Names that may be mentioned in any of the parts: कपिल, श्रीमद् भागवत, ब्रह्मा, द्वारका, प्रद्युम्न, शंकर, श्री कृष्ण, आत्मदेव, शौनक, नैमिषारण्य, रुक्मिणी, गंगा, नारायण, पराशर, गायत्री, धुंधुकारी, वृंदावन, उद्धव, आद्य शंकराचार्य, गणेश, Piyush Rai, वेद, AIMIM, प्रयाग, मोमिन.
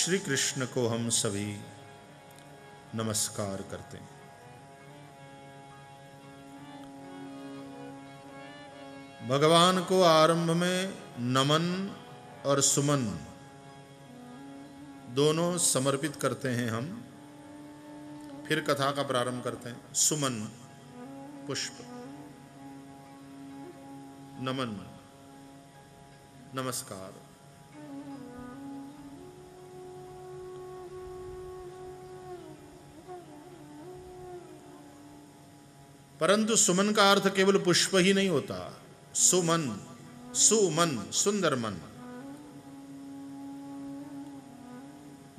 श्री कृष्ण को हम सभी नमस्कार करते हैं। भगवान को आरंभ में नमन और सुमन दोनों समर्पित करते हैं हम, फिर कथा का प्रारंभ करते हैं। सुमन पुष्प, नमन नमस्कार। परंतु सुमन का अर्थ केवल पुष्प ही नहीं होता। सुमन, सुमन, सुंदर मन,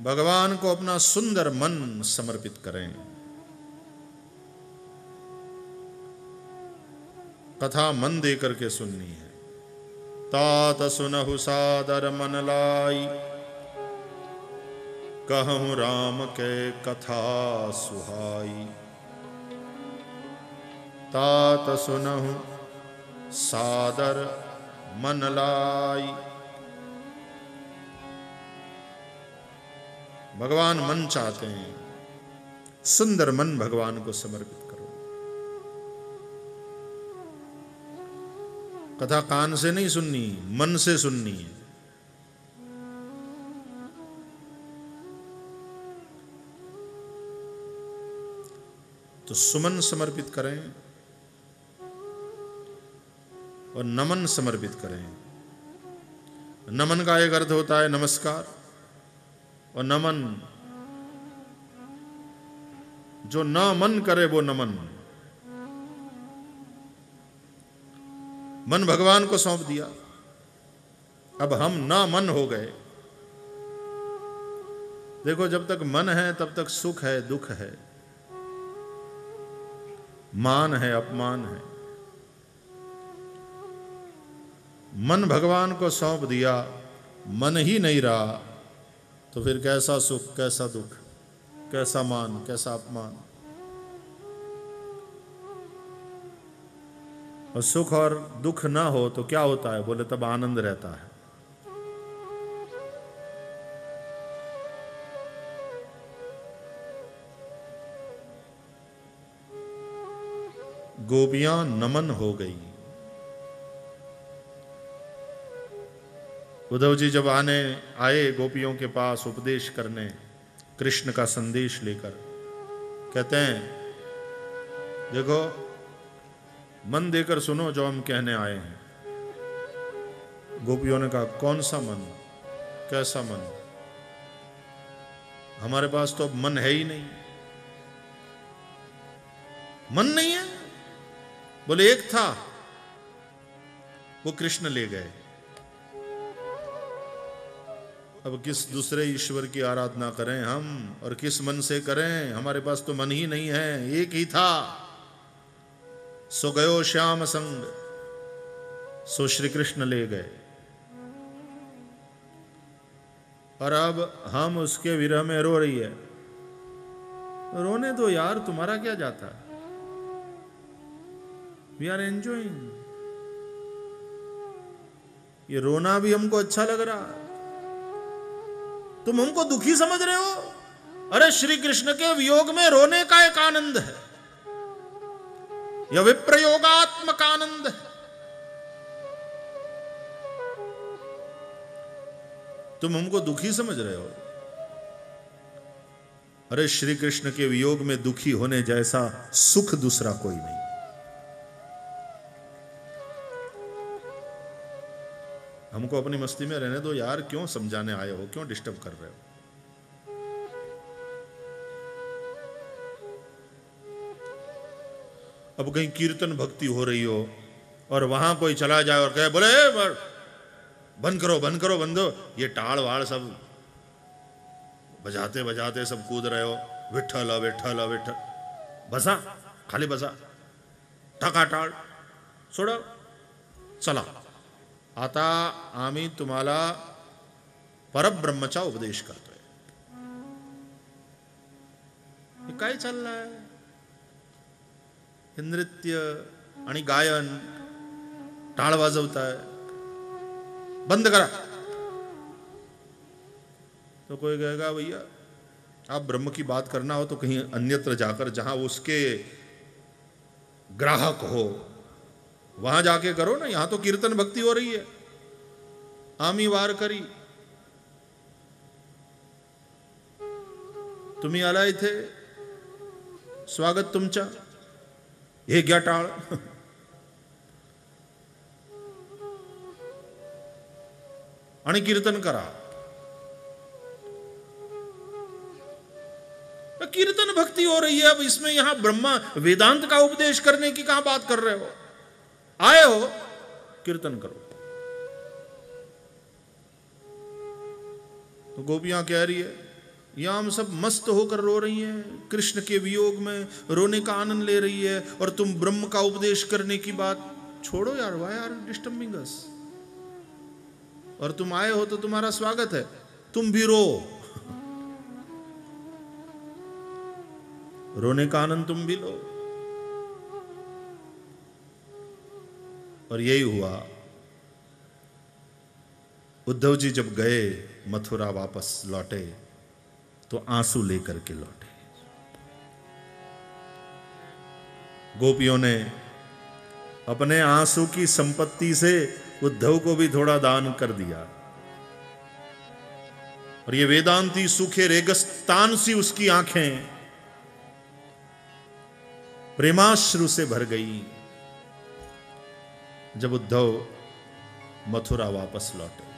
भगवान को अपना सुंदर मन समर्पित करें। कथा मन दे करके सुननी है। तात सुनहु सादर मन लाई, कहूं राम के कथा सुहाई। तात सुनहु सादर मन लाई, भगवान मन चाहते हैं, सुंदर मन भगवान को समर्पित करो। कथा कान से नहीं सुननी, मन से सुननी है। तो सुमन समर्पित करें और नमन समर्पित करें। नमन का एक अर्थ होता है नमस्कार, और नमन जो ना मन करे वो नमन। मन भगवान को सौंप दिया, अब हम ना मन हो गए। देखो, जब तक मन है तब तक सुख है, दुख है, मान है, अपमान है। मन भगवान को सौंप दिया, मन ही नहीं रहा, तो फिर कैसा सुख, कैसा दुख, कैसा मान, कैसा अपमान। और सुख और दुख ना हो तो क्या होता है? बोले तब आनंद रहता है। गोपियां नमन हो गई। उद्धव जी जब आए गोपियों के पास उपदेश करने, कृष्ण का संदेश लेकर, कहते हैं देखो, मन देकर सुनो जो हम कहने आए हैं। गोपियों ने कहा कौन सा मन, कैसा मन, हमारे पास तो अब मन है ही नहीं, मन नहीं है। बोले एक था, वो कृष्ण ले गए, अब किस दूसरे ईश्वर की आराधना करें हम, और किस मन से करें? हमारे पास तो मन ही नहीं है, एक ही था। सो गयो श्याम संग, सो श्री कृष्ण ले गए, और अब हम उसके विरह में रो रही है। रोने दो यार, तुम्हारा क्या जाता, वी आर एंजॉइंग। ये रोना भी हमको अच्छा लग रहा है, तुम हमको दुखी समझ रहे हो? अरे श्री कृष्ण के वियोग में रोने का एक आनंद है, यह विप्रयोगात्मक आनंद है। तुम हमको दुखी समझ रहे हो? अरे श्री कृष्ण के वियोग में दुखी होने जैसा सुख दूसरा कोई नहीं। हमको अपनी मस्ती में रहने दो यार, क्यों समझाने आए हो, क्यों डिस्टर्ब कर रहे हो? अब कहीं कीर्तन भक्ति हो रही हो और वहां कोई चला जाए और कहे बोले बंद करो, बंद करो, बंद करो, ये टाड़ वाड़ सब बजाते बजाते सब कूद रहे हो, विठल विठल विठल, बसा खाली बसा, टाका टाळ सोडा चला। आता आम्ही तुम्हाला परब्रह्मचा उपदेश करतोय, हे काय चाललंय? हे नृत्य आणि गायन, टाळ वाजवताय, बंद करा। तो कोई कहेगा भैया आप ब्रह्म की बात करना हो तो कहीं अन्यत्र जाकर जहाँ उसके ग्राहक हो वहाँ जाके करो ना, यहाँ तो कीर्तन भक्ति हो रही है। आमी वार करी तुम्ही आलाय थे स्वागत तुमचा हे क्या टाळ। आणि कीर्तन करा, कीर्तन भक्ति हो रही है। अब इसमें यहां ब्रह्मा वेदांत का उपदेश करने की कहां बात कर रहे हो? आए हो कीर्तन करो। तो गोपियां कह रही है यहां हम सब मस्त होकर रो रही हैं, कृष्ण के वियोग में रोने का आनंद ले रही है, और तुम ब्रह्म का उपदेश करने की बात छोड़ो यार, वाई आर डिस्टर्बिंग अस। और तुम आए हो तो तुम्हारा स्वागत है, तुम भी रो, रोने का आनंद तुम भी लो। और यही हुआ। उद्धव जी जब गए मथुरा वापस लौटे तो आंसू लेकर के लौटे। गोपियों ने अपने आंसू की संपत्ति से उद्धव को भी थोड़ा दान कर दिया। और ये वेदांती सूखे रेगिस्तान सी उसकी आंखें प्रेमाश्रु से भर गई जब उद्धव मथुरा वापस लौटे।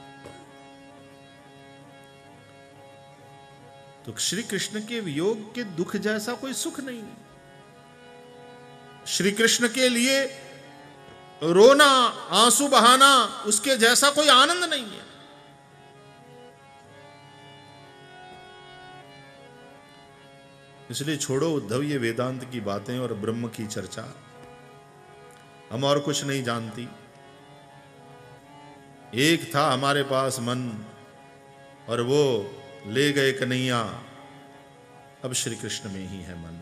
तो श्री कृष्ण के वियोग के दुख जैसा कोई सुख नहीं है। श्री कृष्ण के लिए रोना, आंसू बहाना, उसके जैसा कोई आनंद नहीं है। इसलिए छोड़ो उद्धव ये वेदांत की बातें और ब्रह्म की चर्चा, हम और कुछ नहीं जानती। एक था हमारे पास मन और वो ले गए कन्हैया, अब श्री कृष्ण में ही है मन।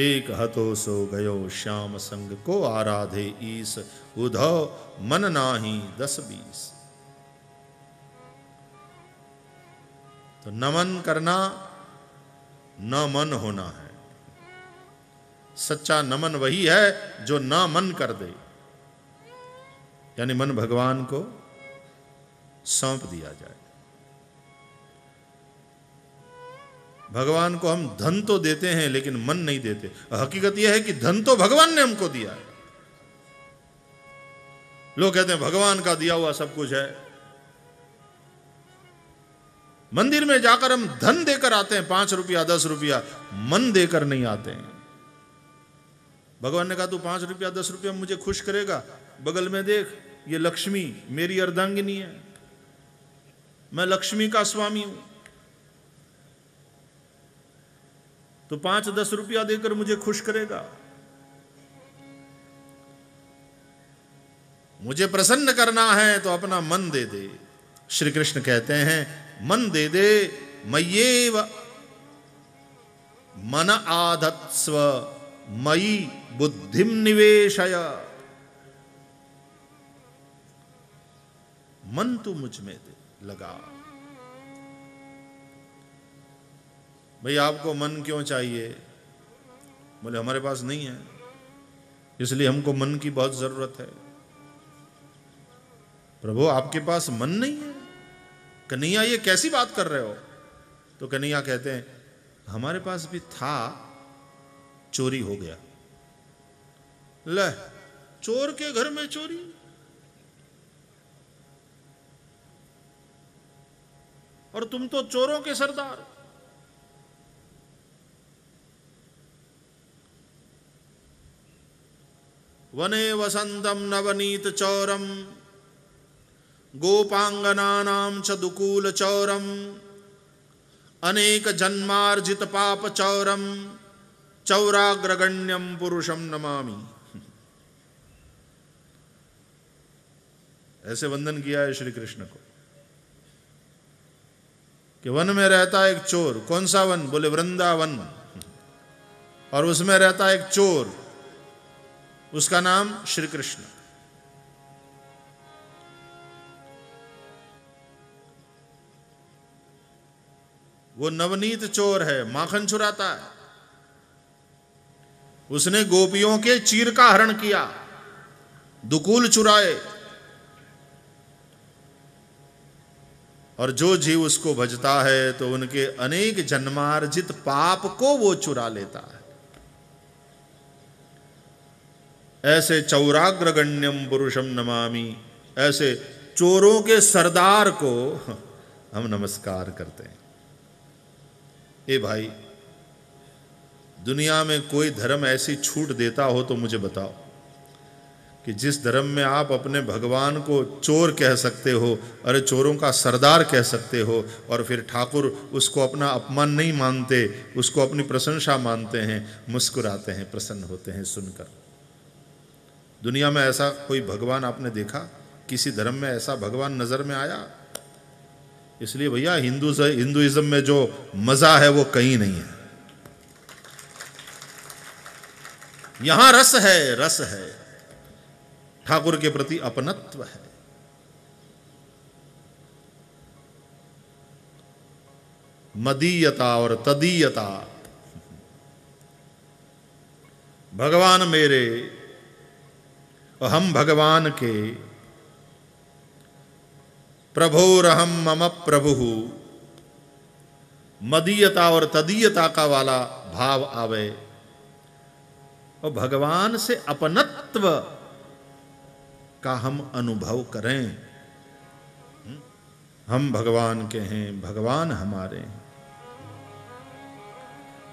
एक हतो सो गयो श्याम संग को आराधे ईस, उधव मन नाही 10-20। तो नमन करना न मन होना है। सच्चा नमन वही है जो न मन कर दे, यानी मन भगवान को सौंप दिया जाए। भगवान को हम धन तो देते हैं लेकिन मन नहीं देते। हकीकत यह है कि धन तो भगवान ने हमको दिया है। लोग कहते हैं भगवान का दिया हुआ सब कुछ है। मंदिर में जाकर हम धन देकर आते हैं, 5 रुपया 10 रुपया, मन देकर नहीं आते हैं। भगवान ने कहा तू 5 रुपया 10 रुपया मुझे खुश करेगा, बगल में देख ये लक्ष्मी मेरी अर्धांगिनी है, मैं लक्ष्मी का स्वामी हूं, तो 5-10 रुपया देकर मुझे खुश करेगा, मुझे प्रसन्न करना है तो अपना मन दे दे। श्री कृष्ण कहते हैं मन दे दे, मय्येव मन आधत्स्व मयि बुद्धिम निवेशय। मन तू मुझ में दे लगा। भाई आपको मन क्यों चाहिए? बोले हमारे पास नहीं है इसलिए हमको मन की बहुत जरूरत है। प्रभु आपके पास मन नहीं है? कन्हैया ये कैसी बात कर रहे हो? तो कन्हैया कहते हैं हमारे पास भी था, चोरी हो गया। ले चोर के घर में चोरी। और तुम तो चोरों के सरदार। वने वसंतम नवनीत चौरम गोपांगनानाम च दुकूल चौरम अनेक जन्मार्जित पाप चौरम चौराग्रगण्यम पुरुषम नमामि। ऐसे वंदन किया है श्री कृष्ण को कि वन में रहता एक चोर। कौन सा वन? बोले वृंदावन। और उसमें रहता एक चोर, उसका नाम श्री कृष्ण। वो नवनीत चोर है, माखन चुराता है। उसने गोपियों के चीर का हरण किया, दुकूल चुराए, और जो जीव उसको भजता है तो उनके अनेक जन्मार्जित पाप को वो चुरा लेता है। ऐसे चौराग्रगण्यम पुरुषम नमामि, ऐसे चोरों के सरदार को हम नमस्कार करते हैं। ए भाई, दुनिया में कोई धर्म ऐसी छूट देता हो तो मुझे बताओ कि जिस धर्म में आप अपने भगवान को चोर कह सकते हो, अरे चोरों का सरदार कह सकते हो, और फिर ठाकुर उसको अपना अपमान नहीं मानते, उसको अपनी प्रशंसा मानते हैं, मुस्कुराते हैं, प्रसन्न होते हैं सुनकर। दुनिया में ऐसा कोई भगवान आपने देखा? किसी धर्म में ऐसा भगवान नज़र में आया? इसलिए भैया हिंदुइज्म में जो मज़ा है वो कहीं नहीं है। यहाँ रस है, रस है, ठाकुर के प्रति अपनत्व है। मदीयता और तदीयता, भगवान मेरे और हम भगवान के। प्रभोरहम मम प्रभु, मदीयता और तदीयता का वाला भाव आवे, और भगवान से अपनत्व का हम अनुभव करें। हम भगवान के हैं, भगवान हमारे हैं,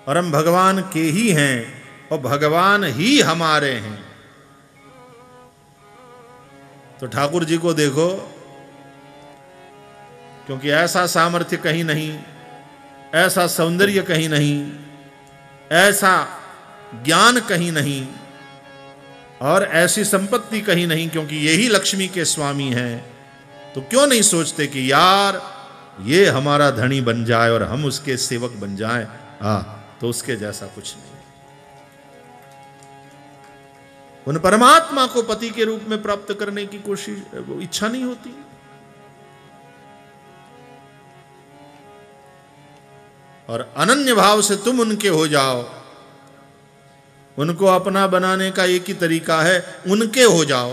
और हम भगवान के ही हैं और भगवान ही हमारे हैं। तो ठाकुर जी को देखो, क्योंकि ऐसा सामर्थ्य कहीं नहीं, ऐसा सौंदर्य कहीं नहीं, ऐसा ज्ञान कहीं नहीं, और ऐसी संपत्ति कहीं नहीं, क्योंकि यही लक्ष्मी के स्वामी हैं। तो क्यों नहीं सोचते कि यार ये हमारा धनी बन जाए और हम उसके सेवक बन जाएं? तो उसके जैसा कुछ नहीं। उन परमात्मा को पति के रूप में प्राप्त करने की कोशिश, इच्छा नहीं होती। और अनन्य भाव से तुम उनके हो जाओ। उनको अपना बनाने का एक ही तरीका है, उनके हो जाओ।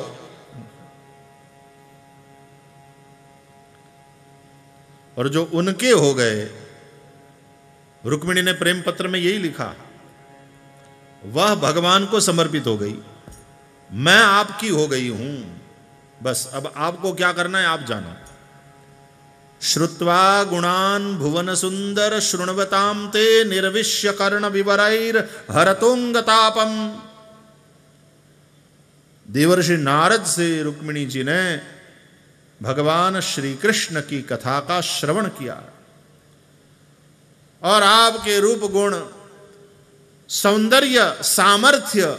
और जो उनके हो गए, रुक्मिणी ने प्रेम पत्र में यही लिखा, वह भगवान को समर्पित हो गई, मैं आपकी हो गई हूं, बस अब आपको क्या करना है आप जानो। श्रुत्वा गुणान भुवन सुंदर शृण्वताम ते निर्विश्य कर्ण विवरैर हरतोंगतापम। देवर्षि नारद से रुक्मिणी जी ने भगवान श्री कृष्ण की कथा का श्रवण किया, और आपके रूप गुण, सौंदर्य, सामर्थ्य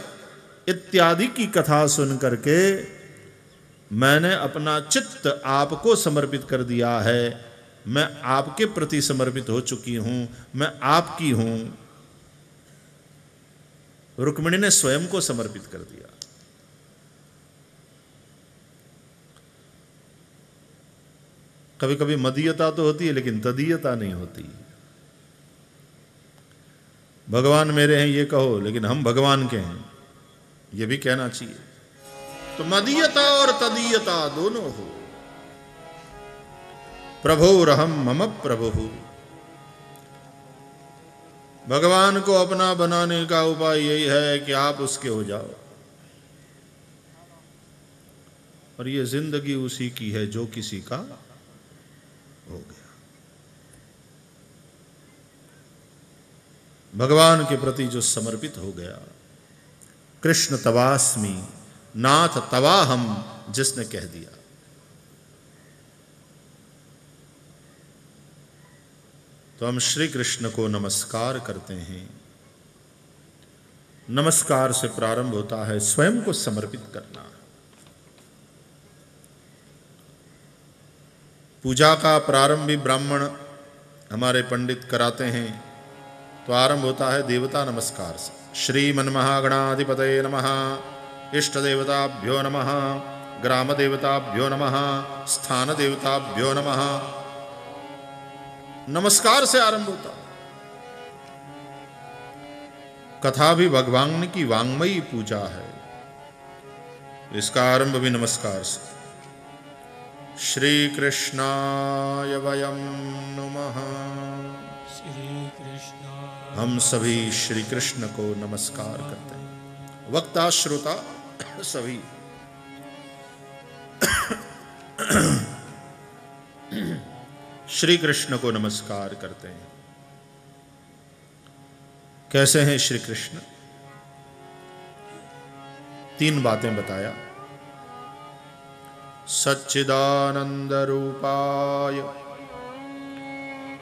इत्यादि की कथा सुन करके मैंने अपना चित्त आपको समर्पित कर दिया है। मैं आपके प्रति समर्पित हो चुकी हूं, मैं आपकी हूं। रुक्मिणी ने स्वयं को समर्पित कर दिया। कभी कभी मदीयता तो होती है लेकिन तदीयता नहीं होती। भगवान मेरे हैं ये कहो, लेकिन हम भगवान के हैं ये भी कहना चाहिए। तो मदीयता और तदीयता दोनों हो। प्रभोरहम मम प्रभु, भगवान को अपना बनाने का उपाय यही है कि आप उसके हो जाओ। और ये जिंदगी उसी की है जो किसी का हो गया। भगवान के प्रति जो समर्पित हो गया, कृष्ण तवास्मी, नाथ तवा हम, जिसने कह दिया। तो हम श्री कृष्ण को नमस्कार करते हैं। नमस्कार से प्रारंभ होता है स्वयं को समर्पित करना। पूजा का प्रारंभ भी ब्राह्मण हमारे पंडित कराते हैं। तो आरंभ होता है देवता नमस्कार से। श्री मनमहागणाधिपतये नमः, इष्ट देवताभ्यो नमः, ग्राम देवताभ्यो नमः, स्थान देवताभ्यो नमः। नमस्कार से आरंभ होता। कथा भी भगवान की वांग्मयी पूजा है, इसका आरंभ भी नमस्कार से। श्री कृष्णाय वयं नमः। श्री कृष्ण, हम सभी श्री कृष्ण को नमस्कार करते हैं। वक्ता श्रोता सभी श्री कृष्ण को नमस्कार करते हैं। कैसे हैं श्री कृष्ण? तीन बातें बताया। सच्चिदानंद रूपाय,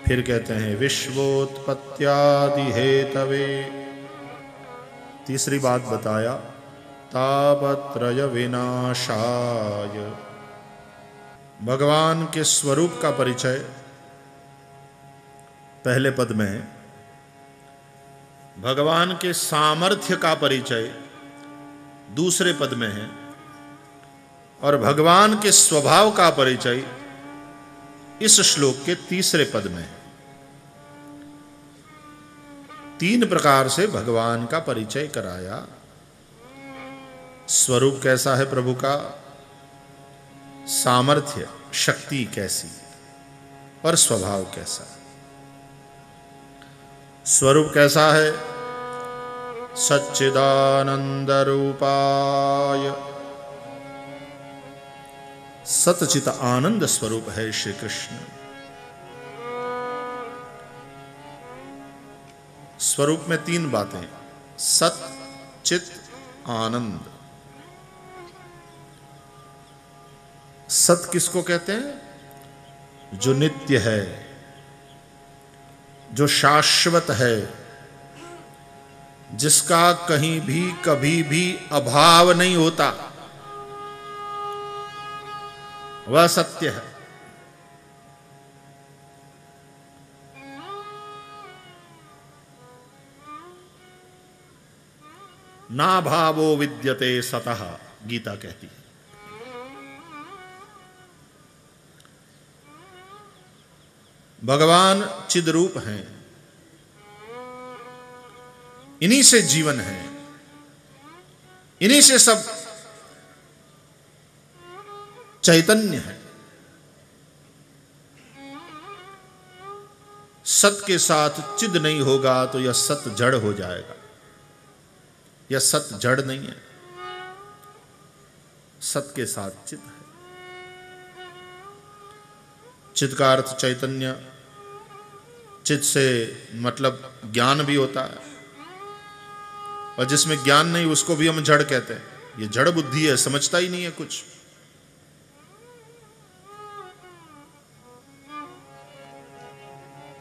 फिर कहते हैं विश्वोत्पत्त्यादि हेतवे, तीसरी बात बताया तापत्रय विनाशाय। भगवान के स्वरूप का परिचय पहले पद में है, भगवान के सामर्थ्य का परिचय दूसरे पद में है, और भगवान के स्वभाव का परिचय इस श्लोक के तीसरे पद में है। तीन प्रकार से भगवान का परिचय कराया। स्वरूप कैसा है प्रभु का, सामर्थ्य शक्ति कैसी और स्वभाव कैसा। स्वरूप कैसा है? सच्चिदानंद रूपाय, सतचित आनंद स्वरूप है श्री कृष्ण। स्वरूप में तीन बातें, सत चित आनंद। सत किसको कहते हैं? जो नित्य है, जो शाश्वत है, जिसका कहीं भी कभी भी अभाव नहीं होता, वह सत्य है। ना भावो विद्यते सतः, गीता कहती है। भगवान चिद्रूप हैं, इन्हीं से जीवन है, इन्हीं से सब चैतन्य है। सत के साथ चिद नहीं होगा तो यह सत जड़ हो जाएगा। यह सत जड़ नहीं है, सत के साथ चिद है। चिद का अर्थ चैतन्य, चिद से मतलब ज्ञान भी होता है, और जिसमें ज्ञान नहीं उसको भी हम जड़ कहते हैं। ये जड़ बुद्धि है, समझता ही नहीं है कुछ।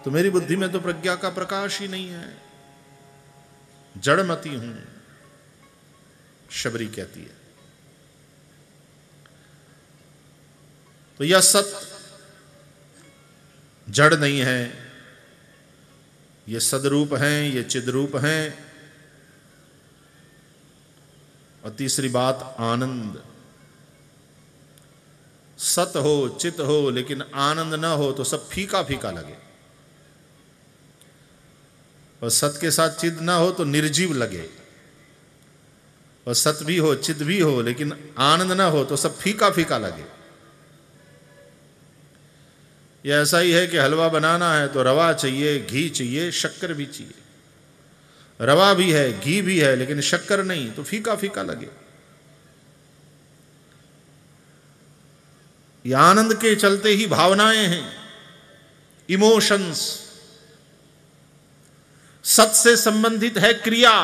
तो मेरी बुद्धि में तो प्रज्ञा का प्रकाश ही नहीं है, जड़मती हूं, शबरी कहती है। तो यह सत्य जड़ नहीं है, ये सदरूप हैं, ये चिद्रूप हैं। और तीसरी बात आनंद, सत हो चित हो लेकिन आनंद ना हो तो सब फीका फीका लगे, और सत के साथ चित ना हो तो निर्जीव लगे, और सत भी हो चित भी हो लेकिन आनंद ना हो तो सब फीका फीका लगे। यह ऐसा ही है कि हलवा बनाना है तो रवा चाहिए, घी चाहिए, शक्कर भी चाहिए। रवा भी है, घी भी है, लेकिन शक्कर नहीं तो फीका फीका लगे। ये आनंद के चलते ही भावनाएं हैं, इमोशंस। सत से संबंधित है क्रिया,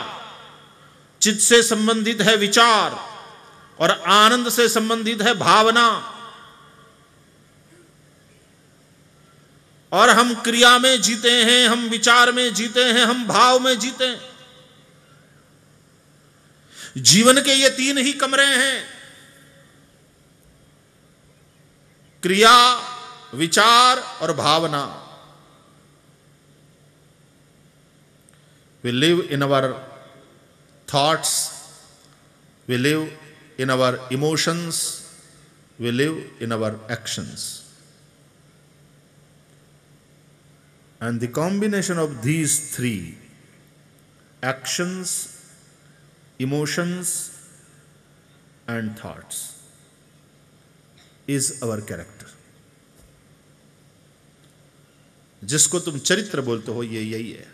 चित्त से संबंधित है विचार, और आनंद से संबंधित है भावना। और हम क्रिया में जीते हैं, हम विचार में जीते हैं, हम भाव में जीते हैं। जीवन के ये तीन ही कमरे हैं, क्रिया, विचार और भावना। We live in our thoughts, we live in our emotions, we live in our actions. And the combination of these three, actions, emotions and thoughts, is our character. जिसको तुम चरित्र बोलते हो ये यही है।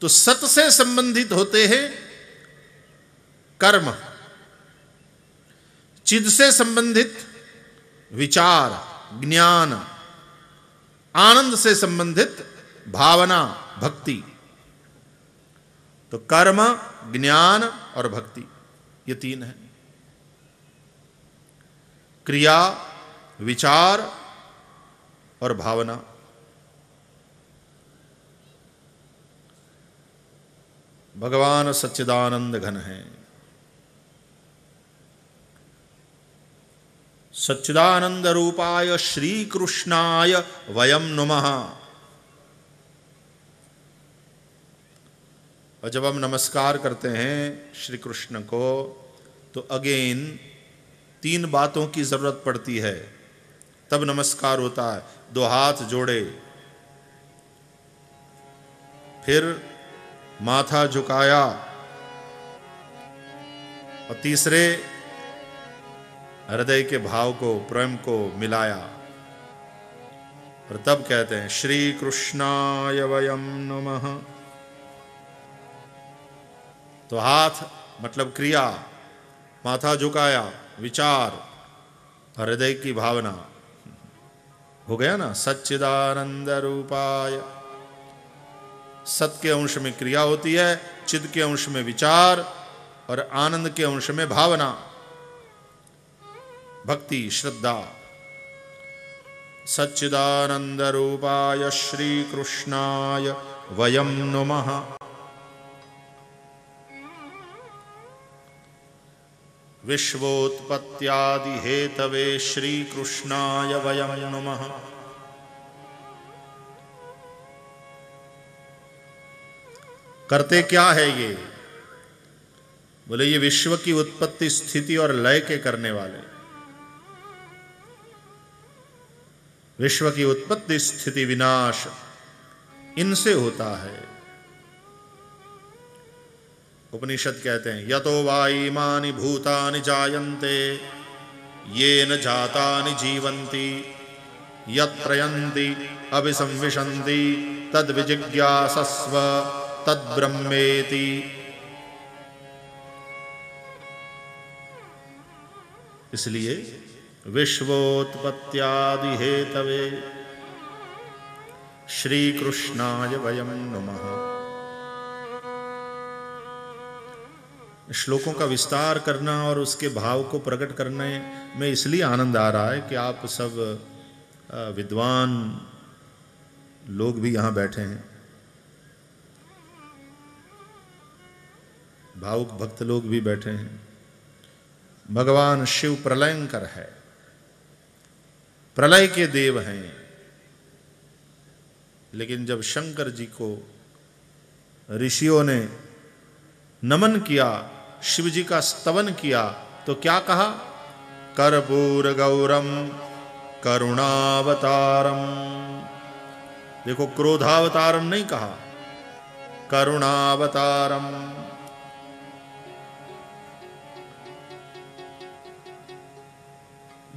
तो सत से संबंधित होते हैं कर्म, चिद से संबंधित विचार ज्ञान, आनंद से संबंधित भावना भक्ति। तो कर्म ज्ञान और भक्ति ये तीन है, क्रिया विचार और भावना। भगवान सच्चिदानंद घन है। सच्चिदानंद रूपाय श्री कृष्णाय वयम नमः। और जब हम नमस्कार करते हैं श्री कृष्ण को तो अगेन तीन बातों की जरूरत पड़ती है तब नमस्कार होता है। दो हाथ जोड़े, फिर माथा झुकाया, और तीसरे हृदय के भाव को प्रेम को मिलाया, और तब कहते हैं श्री कृष्णाय वयम नमः। तो हाथ मतलब क्रिया, माथा झुकाया विचार, हृदय की भावना, हो गया ना सच्चिदानंद रूपाय। सत के अंश में क्रिया होती है, चिद के अंश में विचार और आनंद के अंश में भावना भक्ति श्रद्धा। सच्चिदानंद रूपाय श्री कृष्णाय वयम नमः। विश्वोत्पत्त्यादि हेतवे श्री कृष्णाय वयम नमः। करते क्या है ये? बोले ये विश्व की उत्पत्ति स्थिति और लय के करने वाले। विश्व की उत्पत्ति स्थिति विनाश इनसे होता है। उपनिषद कहते हैं यतो वाईमानि भूतानि जायन्ते येन जातानि जीवन्ति यत्रयन्ति अभिसंविशन्ति तद्विजिज्ञासस्व तद्ब्रह्मेति। इसलिए विश्वोत्पत्त्यादि हेतवे श्री कृष्णाय वयम नमः। श्लोकों का विस्तार करना और उसके भाव को प्रकट करने में इसलिए आनंद आ रहा है कि आप सब विद्वान लोग भी यहां बैठे हैं, भावुक भक्त लोग भी बैठे हैं। भगवान शिव प्रलयंकर है, प्रलय के देव हैं, लेकिन जब शंकर जी को ऋषियों ने नमन किया, शिव जी का स्तवन किया, तो क्या कहा? कर्पूर गौरम करुणावतारम। देखो क्रोधावतारम नहीं कहा, करुणावतारम।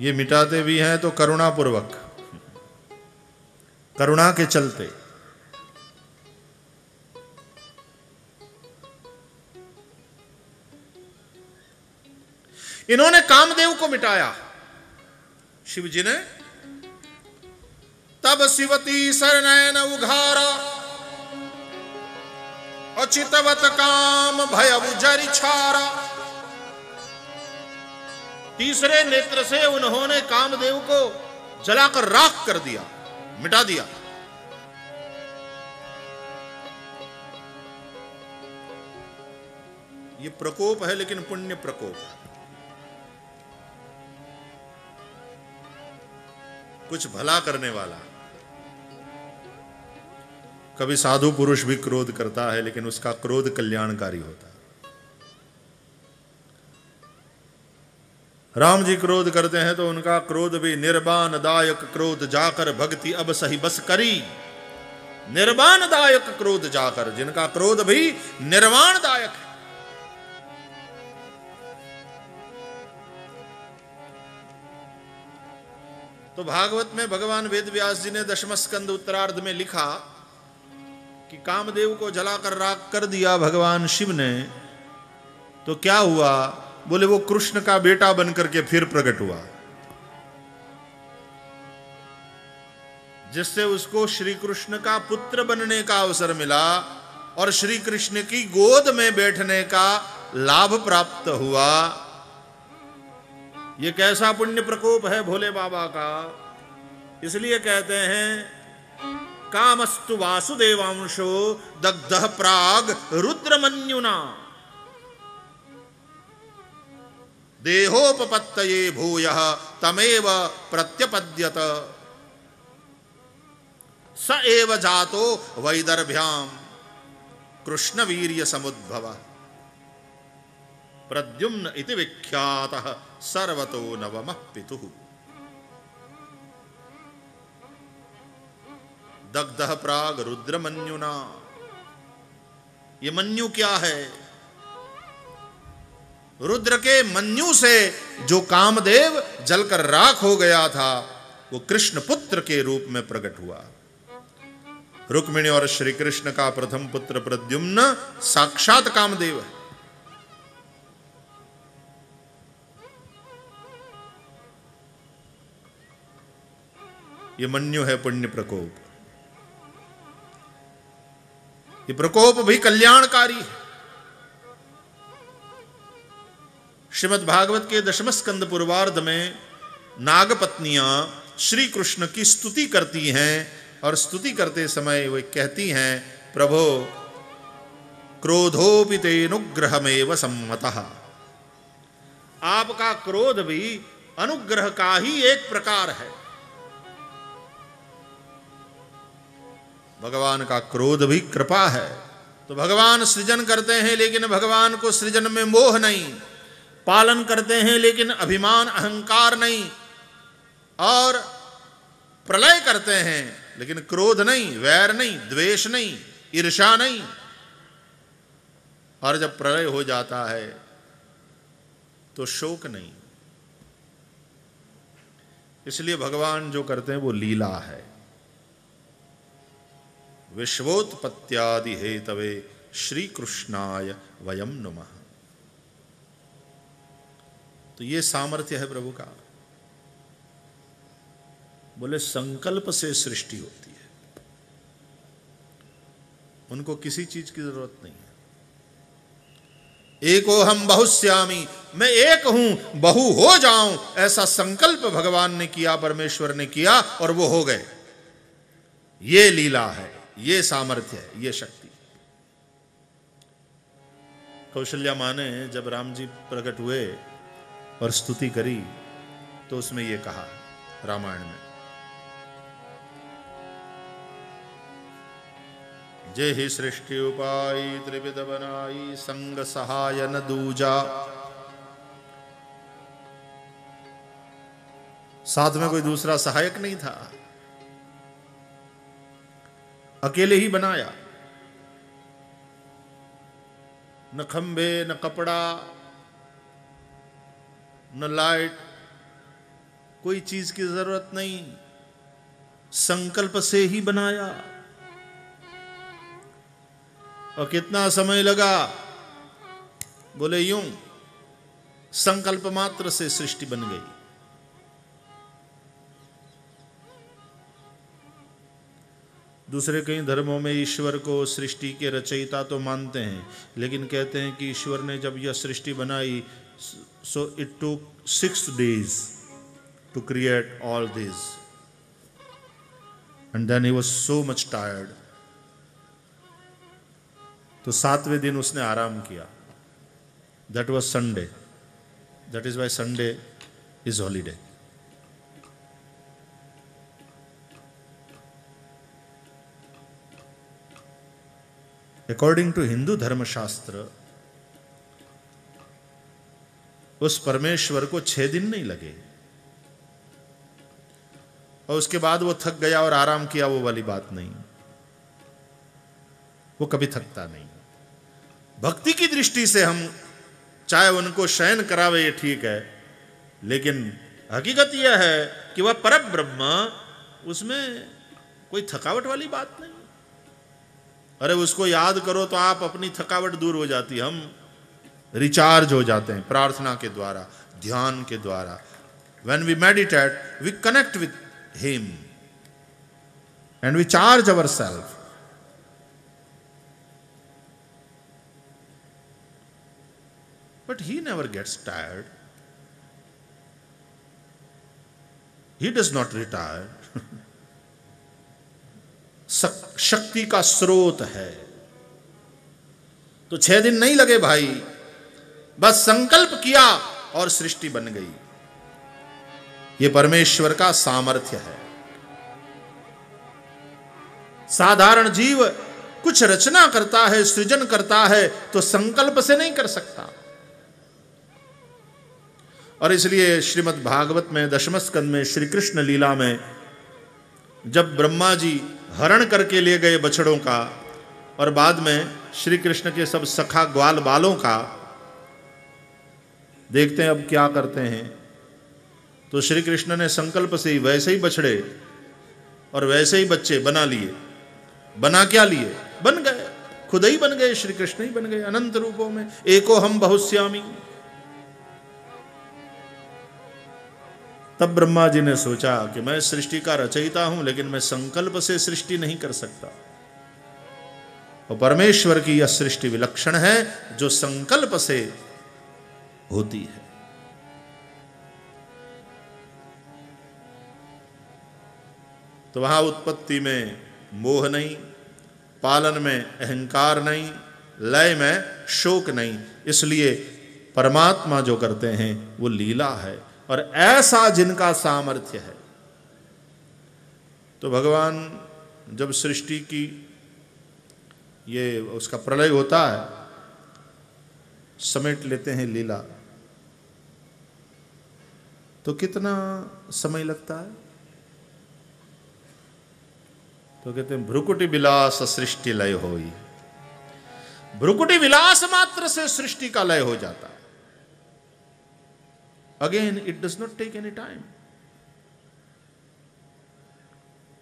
ये मिटाते भी हैं तो करुणापूर्वक, करुणा के चलते। इन्होंने कामदेव को मिटाया शिवजी ने। तब शिवती शरणैन उघारा अचितवत काम भयउ जरि छारा। तीसरे नेत्र से उन्होंने कामदेव को जलाकर राख कर दिया, मिटा दिया। ये प्रकोप है लेकिन पुण्य प्रकोप है। कुछ भला करने वाला। कभी साधु पुरुष भी क्रोध करता है लेकिन उसका क्रोध कल्याणकारी होता है। राम जी क्रोध करते हैं तो उनका क्रोध भी निर्वाण दायक क्रोध जाकर भक्ति अब सही बस करी। निर्वाण दायक क्रोध जाकर, जिनका क्रोध भी निर्वाण दायक है। तो भागवत में भगवान वेदव्यास जी ने दशम स्कंद उत्तरार्ध में लिखा कि कामदेव को जलाकर राख कर दिया भगवान शिव ने, तो क्या हुआ? बोले वो कृष्ण का बेटा बनकर के फिर प्रकट हुआ, जिससे उसको श्री कृष्ण का पुत्र बनने का अवसर मिला और श्री कृष्ण की गोद में बैठने का लाभ प्राप्त हुआ। ये कैसा पुण्य प्रकोप है भोले बाबा का। इसलिए कहते हैं कामस्तु वासुदेवांशो दग्धः प्राग रुद्रमन्युना देहोपपत्तये भूयः तमेव प्रत्यपद्यत स एव जातो वैदर्भ्याम कृष्णवीर्य समुद्भवः प्रद्युम्न इति विख्यातः सर्वतो नवमः पितुः। दग्धः प्राग रुद्रमन्युना। ये मन्यु क्या है? रुद्र के मन्यु से जो कामदेव जलकर राख हो गया था वो कृष्ण पुत्र के रूप में प्रकट हुआ। रुक्मिणी और श्री कृष्ण का प्रथम पुत्र प्रद्युम्न साक्षात कामदेव है। ये मन्यु है पुण्य प्रकोप। ये प्रकोप भी कल्याणकारी है। श्रीमद् भागवत के दशम स्कंद पूर्वार्ध में नागपत्नियां श्री कृष्ण की स्तुति करती हैं और स्तुति करते समय वे कहती हैं प्रभो क्रोधोऽपि तेऽनुग्रहमेव सम्मतः। आपका क्रोध भी अनुग्रह का ही एक प्रकार है। भगवान का क्रोध भी कृपा है। तो भगवान सृजन करते हैं लेकिन भगवान को सृजन में मोह नहीं, पालन करते हैं लेकिन अभिमान अहंकार नहीं, और प्रलय करते हैं लेकिन क्रोध नहीं, वैर नहीं, द्वेष नहीं, ईर्ष्या नहीं। और जब प्रलय हो जाता है तो शोक नहीं। इसलिए भगवान जो करते हैं वो लीला है। विश्वोत्पत्त्यादि हेतवे श्री कृष्णाय वयम नुमः। तो ये सामर्थ्य है प्रभु का। बोले संकल्प से सृष्टि होती है, उनको किसी चीज की जरूरत नहीं है। एको हम बहुस्यामी, मैं एक हूं बहु हो जाऊं, ऐसा संकल्प भगवान ने किया, परमेश्वर ने किया और वो हो गए। ये लीला है, ये सामर्थ्य है, ये शक्ति। कौशल्या मां ने जब राम जी प्रकट हुए और स्तुति करी तो उसमें यह कहा रामायण में, जे ही सृष्टि उपाई त्रिविध बनाई संग सहाय न दूजा। साथ में कोई दूसरा सहायक नहीं था, अकेले ही बनाया। न खंभे न कपड़ा न लाइट, कोई चीज की जरूरत नहीं, संकल्प से ही बनाया। और कितना समय लगा? बोले यूं संकल्प मात्र से सृष्टि बन गई। दूसरे कई धर्मों में ईश्वर को सृष्टि के रचयिता तो मानते हैं, लेकिन कहते हैं कि ईश्वर ने जब यह सृष्टि बनाई so it took 6 days to create all this and then he was so much tired. तो सातवें दिन उसने आराम किया। That was Sunday. That is why Sunday is holiday. According to Hindu Dharma Shastra उस परमेश्वर को 6 दिन नहीं लगे। और उसके बाद वो थक गया और आराम किया, वो वाली बात नहीं। वो कभी थकता नहीं। भक्ति की दृष्टि से हम चाहे उनको शयन करावे ये ठीक है, लेकिन हकीकत यह है कि वह परब्रह्म, उसमें कोई थकावट वाली बात नहीं। अरे उसको याद करो तो आप अपनी थकावट दूर हो जाती, हम रिचार्ज हो जाते हैं प्रार्थना के द्वारा, ध्यान के द्वारा। When we meditate, we connect with Him and we charge ourselves. But He never gets tired. He does not retire. शक्ति का स्रोत है। तो 6 दिन नहीं लगे भाई, बस संकल्प किया और सृष्टि बन गई। ये परमेश्वर का सामर्थ्य है। साधारण जीव कुछ रचना करता है, सृजन करता है, तो संकल्प से नहीं कर सकता। और इसलिए श्रीमद् भागवत में 10वें स्कंद में श्री कृष्ण लीला में जब ब्रह्मा जी हरण करके ले गए बछड़ों का, और बाद में श्री कृष्ण के सब सखा ग्वाल बालों का, देखते हैं अब क्या करते हैं। तो श्री कृष्ण ने संकल्प से ही वैसे ही बछड़े और वैसे ही बच्चे बना लिए। बना क्या लिए? बन गए, खुद ही बन गए, श्री कृष्ण ही बन गए अनंत रूपों में। एको हम बहुश्यामी। तब ब्रह्मा जी ने सोचा कि मैं सृष्टि का रचयिता हूं, लेकिन मैं संकल्प से सृष्टि नहीं कर सकता। और परमेश्वर की यह सृष्टि विलक्षण है जो संकल्प से होती है। तो वहां उत्पत्ति में मोह नहीं, पालन में अहंकार नहीं, लय में शोक नहीं। इसलिए परमात्मा जो करते हैं वो लीला है, और ऐसा जिनका सामर्थ्य है। तो भगवान जब सृष्टि की ये उसका प्रलय होता है, समेट लेते हैं लीला, तो कितना समय लगता है? तो कहते हैं भ्रुकुटी विलास सृष्टि लय होई। भ्रुकुटी विलास मात्र से सृष्टि का लय हो जाता। Again it does not take any time.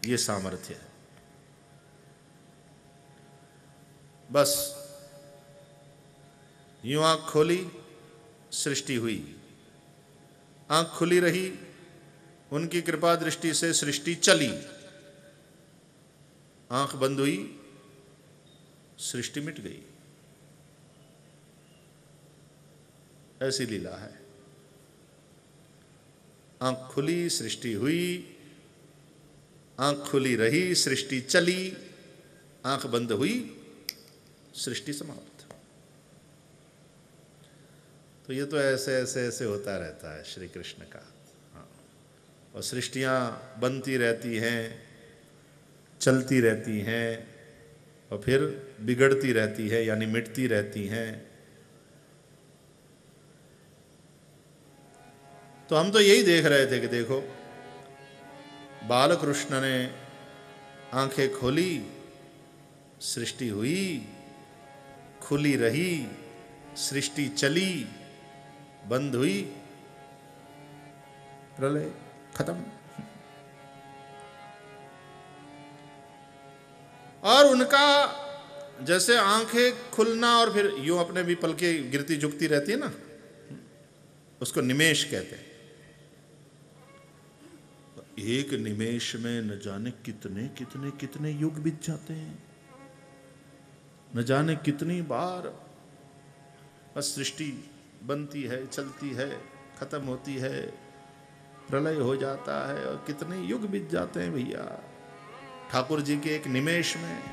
ये सामर्थ्य है। बस यूं आंख खोली सृष्टि हुई, आंख खुली रही, उनकी कृपा दृष्टि से सृष्टि चली, आंख बंद हुई सृष्टि मिट गई। ऐसी लीला है। आंख खुली सृष्टि हुई, आंख खुली रही सृष्टि चली, आंख बंद हुई सृष्टि समाप्त। तो ये तो ऐसे ऐसे ऐसे होता रहता है श्री कृष्ण का। और सृष्टियां बनती रहती हैं, चलती रहती हैं, और फिर बिगड़ती रहती है, यानी मिटती रहती हैं। तो हम तो यही देख रहे थे कि देखो बाल कृष्ण ने आंखें खोली सृष्टि हुई, खुली रही सृष्टि चली, बंद हुई प्रलय खत्म। और उनका जैसे आंखें खुलना और फिर यूं अपने भी पलकें गिरती झुकती रहती है ना, उसको निमेष कहते हैं। एक निमेष में न जाने कितने कितने कितने युग बीत जाते हैं, न जाने कितनी बार सृष्टि बनती है, चलती है, खत्म होती है, प्रलय हो जाता है, और कितने युग बीत जाते हैं भैया ठाकुर जी के एक निमेष में।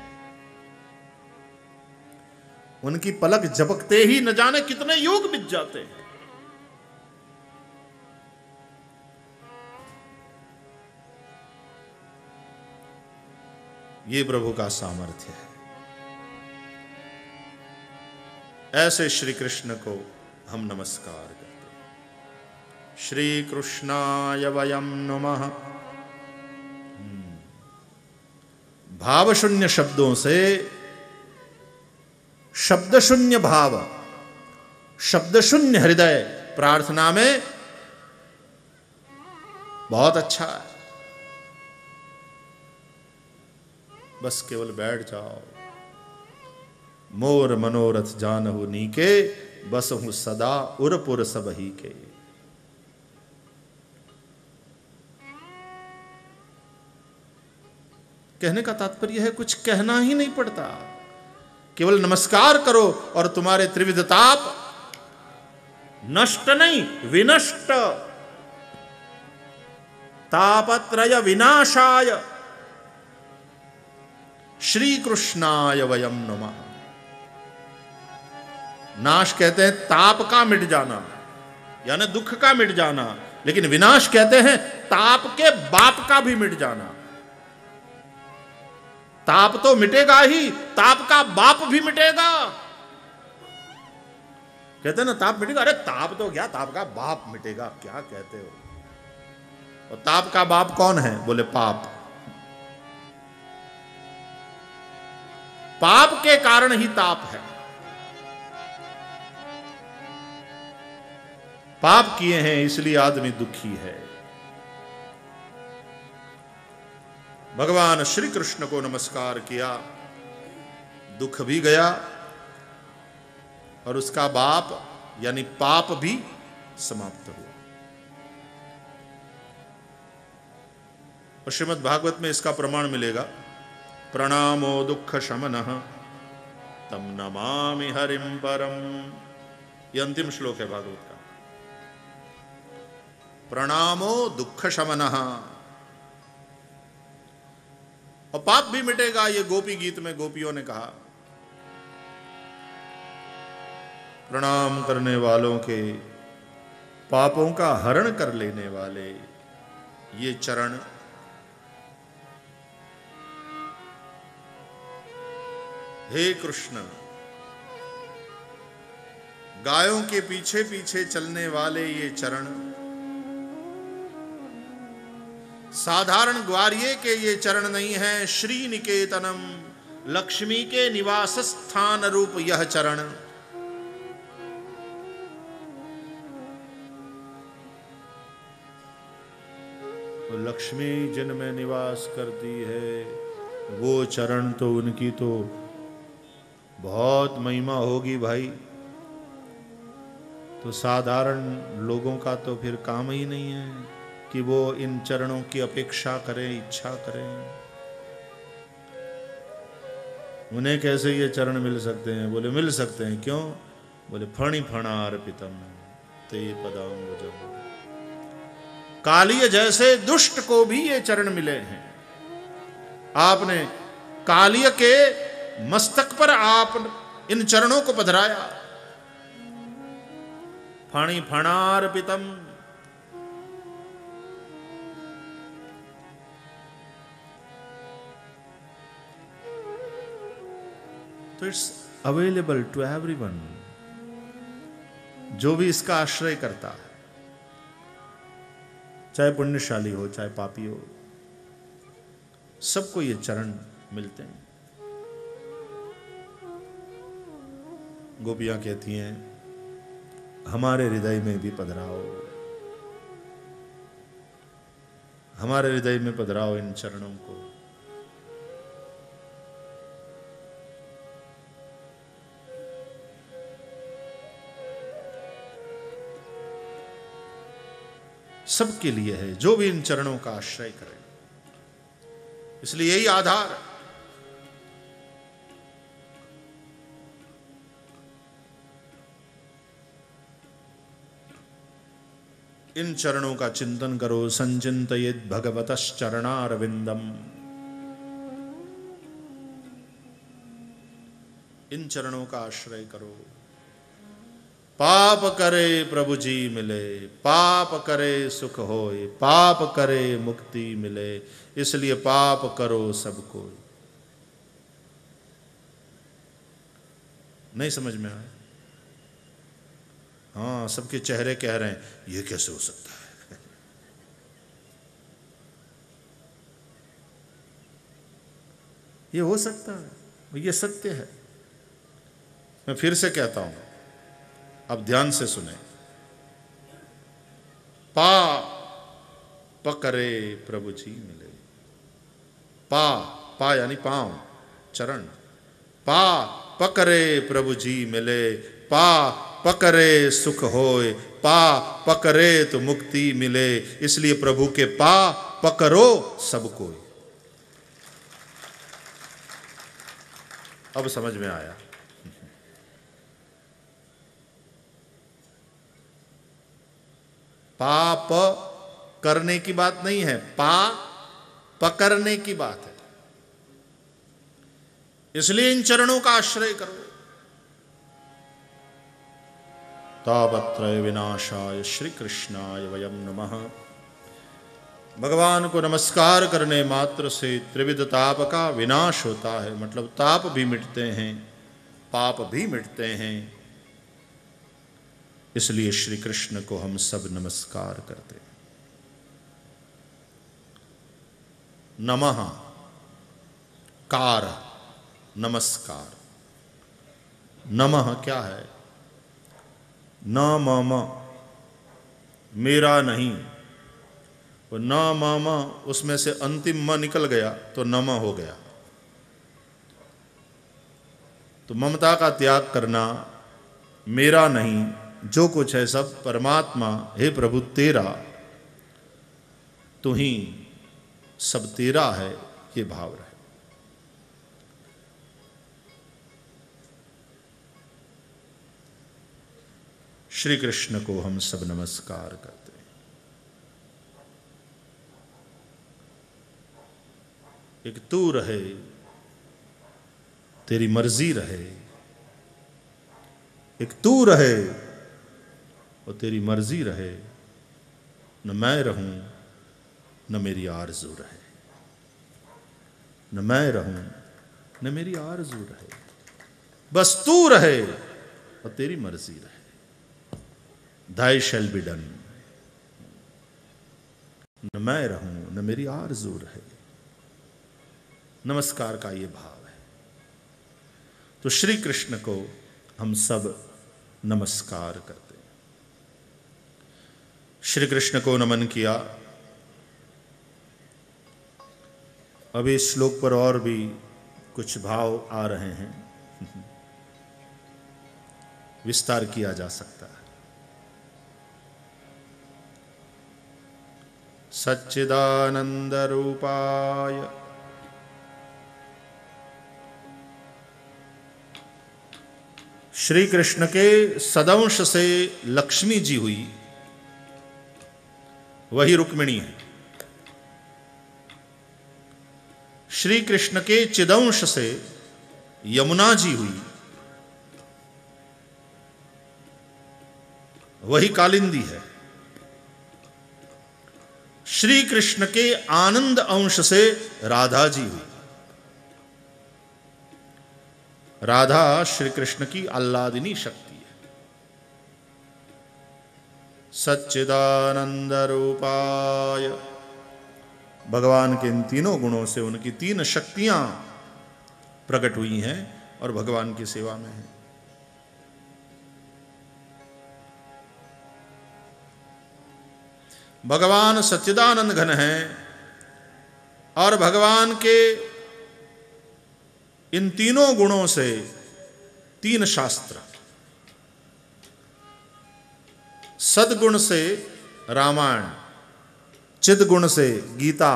उनकी पलक झपकते ही न जाने कितने युग बीत जाते हैं। ये प्रभु का सामर्थ्य है। ऐसे श्री कृष्ण को हम नमस्कार करते हैं। श्री कृष्णाय वयम् नमः। भावशून्य शब्दों से शब्दशून्य भाव, शब्दशून्य हृदय प्रार्थना में बहुत अच्छा है। बस केवल बैठ जाओ। मोर मनोरथ जानहु नीके, बस हूं सदा उर पुर सब ही के। कहने का तात्पर्य है कुछ कहना ही नहीं पड़ता, केवल नमस्कार करो और तुम्हारे त्रिविध ताप नष्ट नहीं विनष्ट। तापत्रय विनाशाय श्री कृष्णाय वयम् नमः। नाश कहते हैं ताप का मिट जाना, यानी दुख का मिट जाना, लेकिन विनाश कहते हैं ताप के बाप का भी मिट जाना। ताप तो मिटेगा ही, ताप का बाप भी मिटेगा। कहते हैं ना ताप मिटेगा, अरे ताप तो क्या, ताप का बाप मिटेगा, क्या कहते हो। और ताप का बाप कौन है? बोले पाप। पाप के कारण ही ताप है। पाप किए हैं इसलिए आदमी दुखी है। भगवान श्री कृष्ण को नमस्कार किया, दुख भी गया और उसका बाप यानी पाप भी समाप्त हुआ। और श्रीमद् भागवत में इसका प्रमाण मिलेगा। प्रणामो दुख शमनः तम नमामि हरिं परम, यह अंतिम श्लोक है भागवत का। प्रणामो दुख शमनः, और पाप भी मिटेगा, ये गोपी गीत में गोपियों ने कहा। प्रणाम करने वालों के पापों का हरण कर लेने वाले ये चरण। हे कृष्ण, गायों के पीछे पीछे चलने वाले ये चरण, साधारण ग्वारिये के ये चरण नहीं है। श्री निकेतनम, लक्ष्मी के निवास स्थान रूप यह चरण। तो लक्ष्मी जिनमें निवास करती है वो चरण, तो उनकी तो बहुत महिमा होगी भाई। तो साधारण लोगों का तो फिर काम ही नहीं है कि वो इन चरणों की अपेक्षा करें, इच्छा करें। उन्हें कैसे ये चरण मिल सकते हैं? बोले मिल सकते हैं। क्यों? बोले फणी फणार्पितम ते पदाम्बुजम्। कालीय जैसे दुष्ट को भी ये चरण मिले हैं। आपने कालीय के मस्तक पर आप इन चरणों को पधराया। फणी फणार्पितम, तो इट्स अवेलेबल टू एवरीवन, जो भी इसका आश्रय करता है, चाहे पुण्यशाली हो चाहे पापी हो, सबको ये चरण मिलते हैं। गोपियां कहती हैं हमारे हृदय में भी पधराओ, हमारे हृदय में पधराओ इन चरणों को। सबके लिए है जो भी इन चरणों का आश्रय करे। इसलिए यही आधार। इन चरणों का चिंतन करो। संचिंतयेत् भगवतश्चरणारविंदम, इन चरणों का आश्रय करो। पाप करे प्रभु जी मिले, पाप करे सुख होए, पाप करे मुक्ति मिले, इसलिए पाप करो सब कोई। नहीं समझ में आया? हाँ, सबके चेहरे कह रहे हैं यह कैसे हो सकता है। ये हो सकता है, ये सत्य है। मैं फिर से कहता हूं, अब ध्यान से सुने। पा पकड़े प्रभु जी मिले। पा पा यानी पांव, चरण। पा पकड़े प्रभु जी मिले, पा पकड़े सुख होए, पा पकड़े तो मुक्ति मिले। इसलिए प्रभु के पा पकड़ो सब कोई। अब समझ में आया। पाप करने की बात नहीं है, पा पकड़ने की बात है। इसलिए इन चरणों का आश्रय करो। तापत्रय विनाशाय श्री कृष्णाय वयम नमः। भगवान को नमस्कार करने मात्र से त्रिविध ताप का विनाश होता है। मतलब ताप भी मिटते हैं, पाप भी मिटते हैं। इसलिए श्री कृष्ण को हम सब नमस्कार करते हैं। नमः कार, नमस्कार। नमः क्या है? न मामा, मेरा नहीं। वो न मामा, उसमें से अंतिम म निकल गया तो नम हो गया। तो ममता का त्याग करना, मेरा नहीं, जो कुछ है सब परमात्मा, हे प्रभु तेरा, तू ही सब तेरा है, ये भाव रहे। श्री कृष्ण को हम सब नमस्कार करते। एक तू रहे, तेरी मर्जी रहे। एक तू रहे और तेरी मर्जी रहे, न मैं रहूं न मेरी आरज़ू रहे। न मैं रहूं न मेरी आरज़ू रहे, बस तू रहे और तेरी मर्जी रहे। Thy shall be done। न मैं रहूं न मेरी आरज़ू रहे, नमस्कार का ये भाव है। तो श्री कृष्ण को हम सब नमस्कार करते हैं। श्री कृष्ण को नमन किया। अभी इस श्लोक पर और भी कुछ भाव आ रहे हैं, विस्तार किया जा सकता है। सच्चिदानंद रूपाय श्री कृष्ण के सदंश से लक्ष्मी जी हुई, वही रुक्मिणी है। श्री कृष्ण के चिदंश से यमुना जी हुई, वही कालिंदी है। श्री कृष्ण के आनंद अंश से राधा जी हुई, राधा श्री कृष्ण की आह्लादिनी शक्ति है। सच्चिदानंद रूपाय, भगवान के इन तीनों गुणों से उनकी तीन शक्तियां प्रकट हुई हैं और भगवान की सेवा में हैं। भगवान सच्चिदानंद घन हैं और भगवान के इन तीनों गुणों से तीन शास्त्र, सद्गुण से रामायण, चिद्गुण से गीता,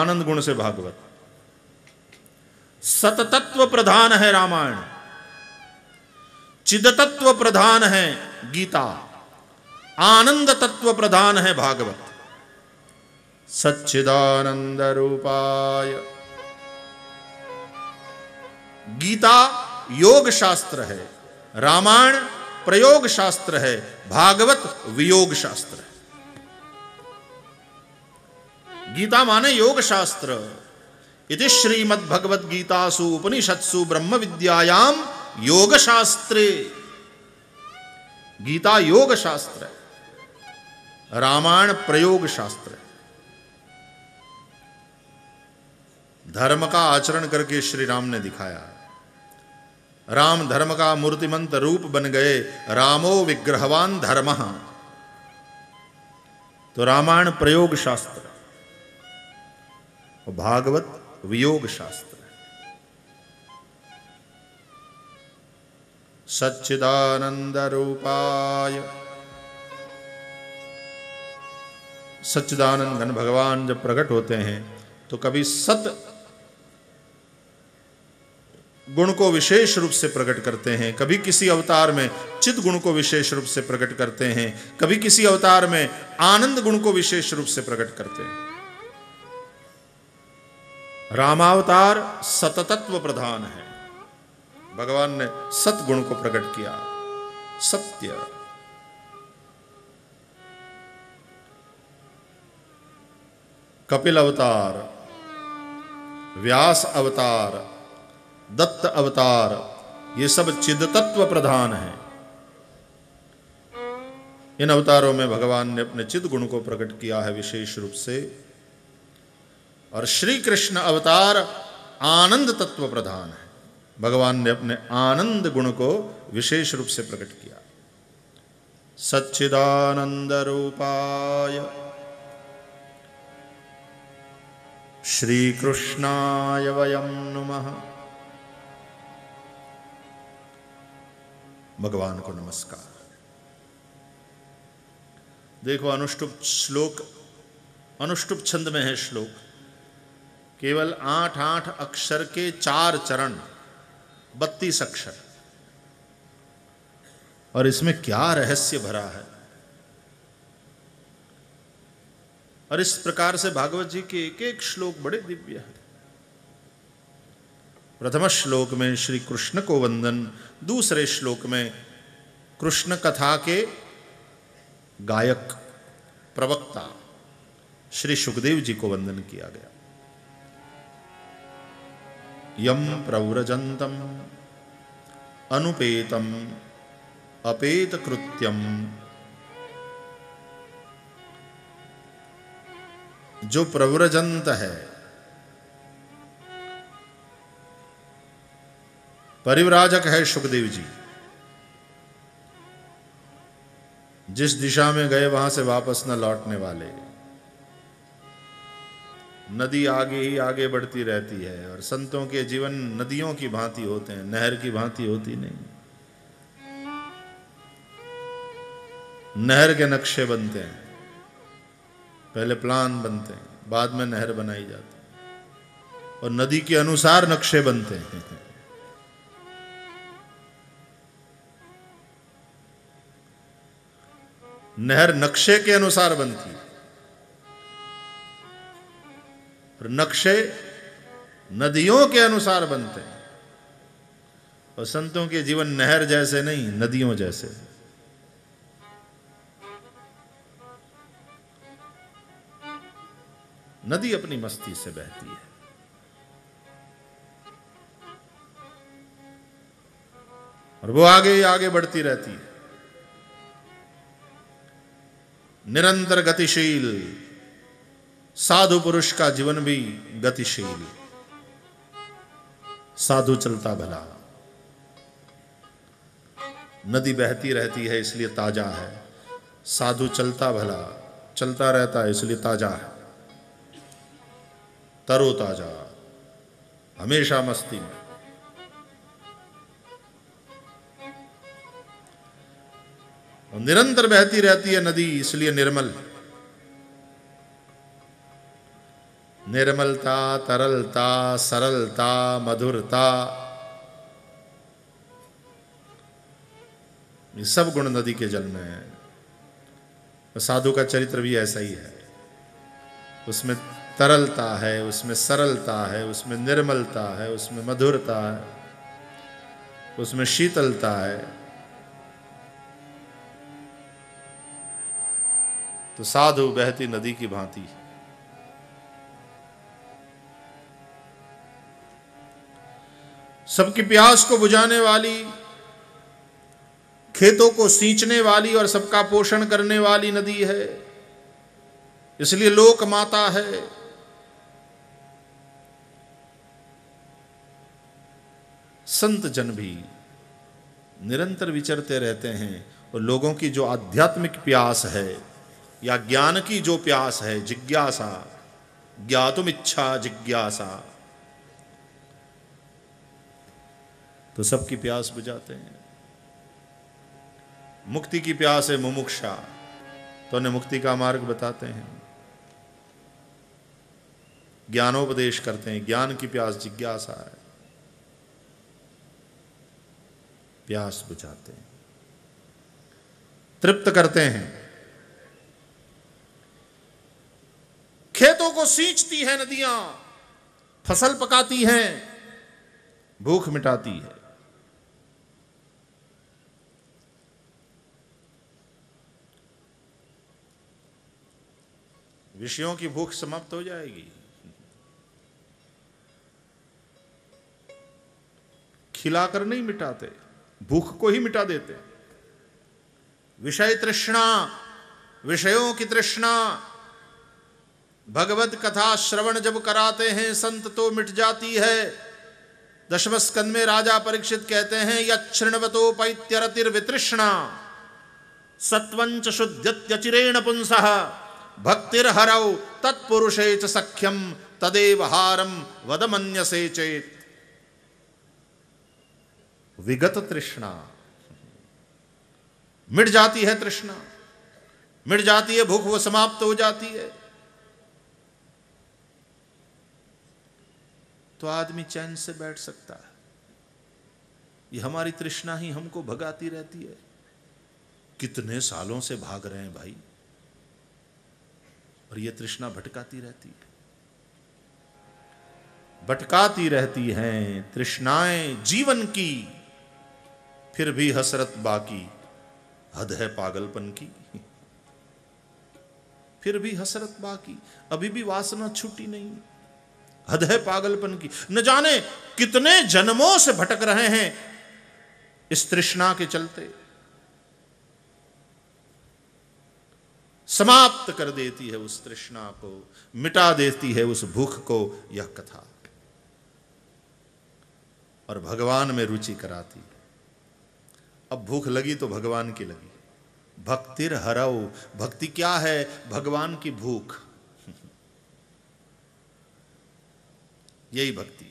आनंद गुण से भागवत। सततत्व प्रधान है रामायण, चिदतत्व प्रधान है गीता, आनंद तत्व प्रधान है भागवत। सच्चिदानंद रूपाय, गीता योग शास्त्र है, रामायण प्रयोग शास्त्र है, भागवत वियोग शास्त्र है। गीता माने योग शास्त्र। इति श्रीमद् भगवत गीतासु उपनिषत्सु ब्रह्म विद्यायाम योग शास्त्रे गीता योग शास्त्र है, रामायण प्रयोग शास्त्र है। धर्म का आचरण करके श्री राम ने दिखाया। राम धर्म का मूर्तिमंत रूप बन गए, रामो विग्रहवान धर्मः। तो रामायण प्रयोग शास्त्र और भागवत वियोग शास्त्र। सच्चिदानंद रूपाय, सच्चिदानंद घन भगवान जब प्रकट होते हैं तो कभी सत गुण को विशेष रूप से प्रकट करते हैं, कभी किसी अवतार में चित गुण को विशेष रूप से प्रकट करते हैं, कभी किसी अवतार में आनंद गुण को विशेष रूप से प्रकट करते हैं। रामावतार सततत्व प्रधान है, भगवान ने सतगुण को प्रकट किया, सत्य। कपिल अवतार, व्यास अवतार, दत्त अवतार, ये सब चिद तत्व प्रधान हैं। इन अवतारों में भगवान ने अपने चिद गुण को प्रकट किया है विशेष रूप से। और श्री कृष्ण अवतार आनंद तत्व प्रधान है, भगवान ने अपने आनंद गुण को विशेष रूप से प्रकट किया। सच्चिदानंद रूपाय श्री कृष्णाय वयं नमः। भगवान को नमस्कार। देखो अनुष्टुप श्लोक, अनुष्टुप छंद में है श्लोक। केवल 8-8 अक्षर के 4 चरण, 32 अक्षर। और इसमें क्या रहस्य भरा है। और इस प्रकार से भागवत जी के एक एक श्लोक बड़े दिव्य हैं। प्रथम श्लोक में श्री कृष्ण को वंदन, दूसरे श्लोक में कृष्ण कथा के गायक प्रवक्ता श्री शुकदेव जी को वंदन किया गया। यम प्रव्रजंतम अनुपेतम अपेत कृत्यम, जो प्रव्रजंत है, परिव्राजक है शुकदेव जी, जिस दिशा में गए वहां से वापस न लौटने वाले। नदी आगे ही आगे बढ़ती रहती है और संतों के जीवन नदियों की भांति होते हैं, नहर की भांति होती नहीं। नहर के नक्शे बनते हैं, पहले प्लान बनते हैं, बाद में नहर बनाई जाती है और नदी के अनुसार नक्शे बनते हैं। नहर नक्शे के अनुसार बनती है और नक्शे नदियों के अनुसार बनते हैं। और संतों के जीवन नहर जैसे नहीं, नदियों जैसे। नदी अपनी मस्ती से बहती है। और वो आगे ही आगे बढ़ती रहती है, निरंतर गतिशील। साधु पुरुष का जीवन भी गतिशील, साधु चलता भला। नदी बहती रहती है इसलिए ताजा है, साधु चलता भला, चलता रहता है इसलिए ताजा है, तरोताजा, हमेशा मस्ती में। और निरंतर बहती रहती है नदी इसलिए निर्मल। निर्मलता, तरलता, सरलता, मधुरता, ये सब गुण नदी के जल में है। तो साधु का चरित्र भी ऐसा ही है, उसमें तरलता है, उसमें सरलता है, उसमें निर्मलता है, उसमें मधुरता है, उसमें शीतलता है। तो साधु बहती नदी की भांति। सबकी प्यास को बुझाने वाली, खेतों को सींचने वाली और सबका पोषण करने वाली नदी है, इसलिए लोक माता है। संत जन भी निरंतर विचरते रहते हैं और लोगों की जो आध्यात्मिक प्यास है या ज्ञान की जो प्यास है, जिज्ञासा, ज्ञातुम इच्छा जिज्ञासा, तो सबकी प्यास बुझाते हैं। मुक्ति की प्यास है मुमुक्षा, तो उन्हें मुक्ति का मार्ग बताते हैं, ज्ञानोपदेश करते हैं। ज्ञान की प्यास जिज्ञासा है, प्यास बुझाते हैं, तृप्त करते हैं। खेतों को सींचती है नदियां, फसल पकाती हैं, भूख मिटाती है। विषयों की भूख समाप्त हो जाएगी, खिलाकर नहीं मिटाते, भूख को ही मिटा देते। विषय तृष्णा, विषयों की तृष्णा, भगवत कथा श्रवण जब कराते हैं संत तो मिट जाती है। दशम स्कंद में राजा परीक्षित कहते हैं, यृणवतोपैत्यरतिर्वितृष्णा सत्वंच शुद्ध्यत्यचिरेण पुंसः भक्तिर्हरौ तत्पुरुषे च सख्यम तदेव हारम वदमन्यसे चेत। विगत तृष्णा मिट जाती है, तृष्णा मिट जाती है, भूख वो समाप्त हो जाती है, तो आदमी चैन से बैठ सकता है। ये हमारी तृष्णा ही हमको भगाती रहती है। कितने सालों से भाग रहे हैं भाई, और ये तृष्णा भटकाती रहती है, भटकाती रहती हैं तृष्णाएं जीवन की। फिर भी हसरत बाकी, हद है पागलपन की। फिर भी हसरत बाकी, अभी भी वासना छूटी नहीं, हद है पागलपन की। न जाने कितने जन्मों से भटक रहे हैं इस तृष्णा के चलते। समाप्त कर देती है उस तृष्णा को, मिटा देती है उस भूख को यह कथा, और भगवान में रुचि कराती। अब भूख लगी तो भगवान की लगी। भक्तिर हरौ, भक्ति क्या है? भगवान की भूख, यही भक्ति।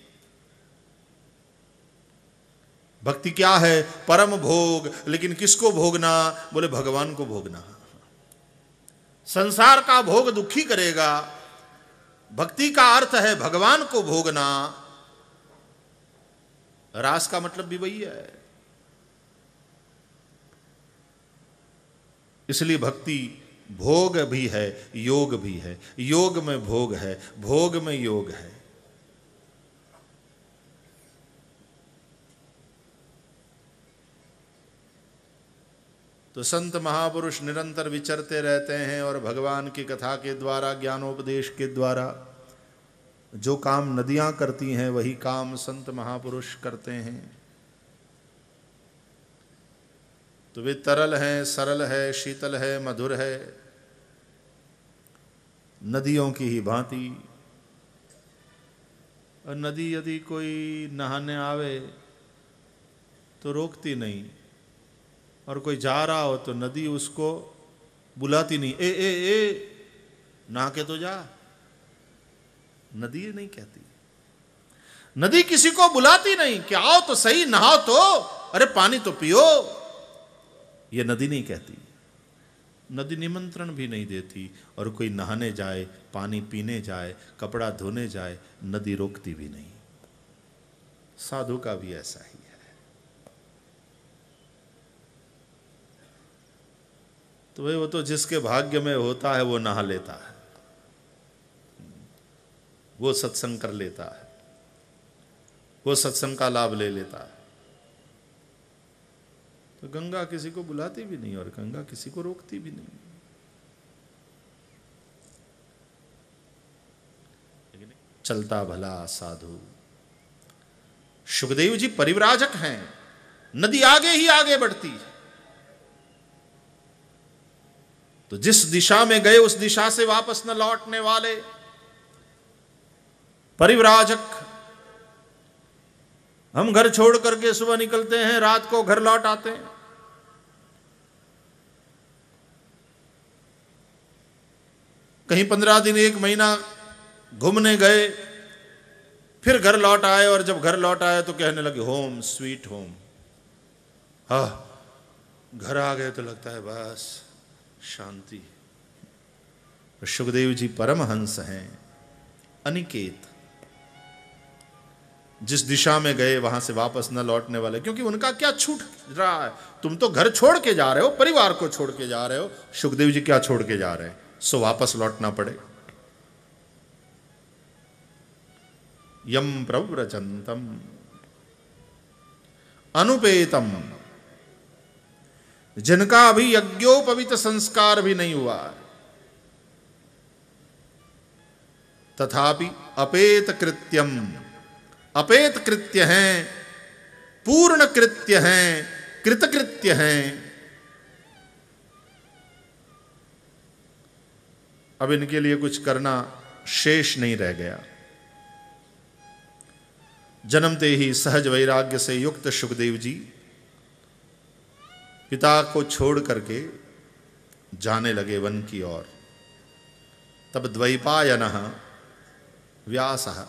भक्ति क्या है? परम भोग। लेकिन किसको भोगना? बोले भगवान को भोगना। संसार का भोग दुखी करेगा, भक्ति का अर्थ है भगवान को भोगना। रास का मतलब भी वही है। इसलिए भक्ति भोग भी है, योग भी है। योग में भोग है, भोग में योग है। तो संत महापुरुष निरंतर विचरते रहते हैं और भगवान की कथा के द्वारा, ज्ञानोपदेश के द्वारा जो काम नदियां करती हैं वही काम संत महापुरुष करते हैं। तो वे तरल हैं, सरल है, शीतल है, मधुर है, नदियों की ही भांति। और नदी यदि कोई नहाने आवे तो रोकती नहीं, और कोई जा रहा हो तो नदी उसको बुलाती नहीं, ए ए ए नहा के तो जा। नदी ये नहीं कहती, नदी किसी को बुलाती नहीं कि आओ तो सही, नहाओ तो, अरे पानी तो पियो। ये नदी नहीं कहती, नदी निमंत्रण भी नहीं देती। और कोई नहाने जाए, पानी पीने जाए, कपड़ा धोने जाए, नदी रोकती भी नहीं। साधु का भी ऐसा ही। तो वो तो जिसके भाग्य में होता है वो नहा लेता है, वो सत्संग कर लेता है, वो सत्संग का लाभ ले लेता है। तो गंगा किसी को बुलाती भी नहीं और गंगा किसी को रोकती भी नहीं। लेकिन चलता भला साधु। शुकदेव जी परिव्राजक हैं, नदी आगे ही आगे बढ़ती है। तो जिस दिशा में गए उस दिशा से वापस न लौटने वाले परिव्राजक, हम घर छोड़ करके सुबह निकलते हैं, रात को घर लौट आते हैं। कहीं 15 दिन 1 महीना घूमने गए, फिर घर लौट आए, और जब घर लौट आए तो कहने लगे होम स्वीट होम। हा, घर आ गए तो लगता है बस शांति। शुकदेव जी परमहंस हैं, अनिकेत। जिस दिशा में गए वहां से वापस न लौटने वाले, क्योंकि उनका क्या छूट रहा है? तुम तो घर छोड़ के जा रहे हो, परिवार को छोड़ के जा रहे हो, शुकदेव जी क्या छोड़ के जा रहे हैं? सो वापस लौटना पड़ेगा। यम प्रव्रजंतम अनुपेतम, जिनका अभी यज्ञोपवीत संस्कार भी नहीं हुआ, तथापि अपेत कृत्यम, अपेत कृत्य हैं, पूर्ण कृत्य हैं, कृतकृत्य हैं। अब इनके लिए कुछ करना शेष नहीं रह गया। जन्मते ही सहज वैराग्य से युक्त शुकदेव जी पिता को छोड़ करके जाने लगे वन की ओर। तब द्वैपायनः व्यासः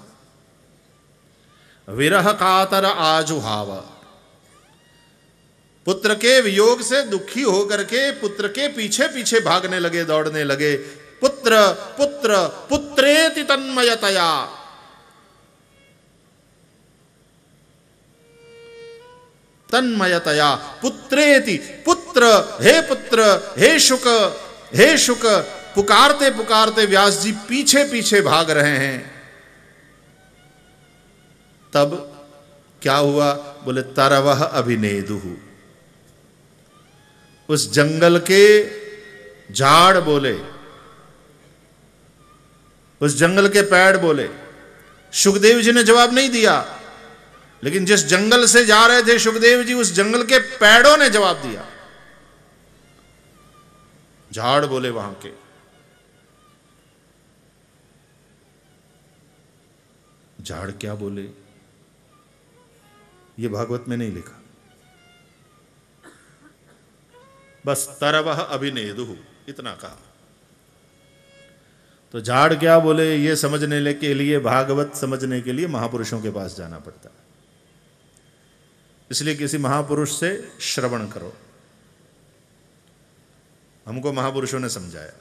विरह कातर आजुहाव, पुत्र के वियोग से दुखी होकर के पुत्र के पीछे पीछे भागने लगे, दौड़ने लगे। पुत्र पुत्र पुत्रेति तन्मयतया, तन्मयतया पुत्रेति, पुत्र हे, पुत्र हे शुक, हे शुक, पुकारते पुकारते व्यास जी पीछे पीछे भाग रहे हैं। तब क्या हुआ? बोले तरवह अभिनेदुहु, उस जंगल के झाड़ बोले, उस जंगल के पेड़ बोले। शुकदेव जी ने जवाब नहीं दिया, लेकिन जिस जंगल से जा रहे थे शुकदेव जी, उस जंगल के पेड़ों ने जवाब दिया। झाड़ बोले वहां के, झाड़ क्या बोले ये भागवत में नहीं लिखा, बस तरवह अभिनेदुहु इतना कहा। तो झाड़ क्या बोले ये समझने के लिए, भागवत समझने के लिए महापुरुषों के पास जाना पड़ता है। इसलिए किसी महापुरुष से श्रवण करो। हमको महापुरुषों ने समझाया।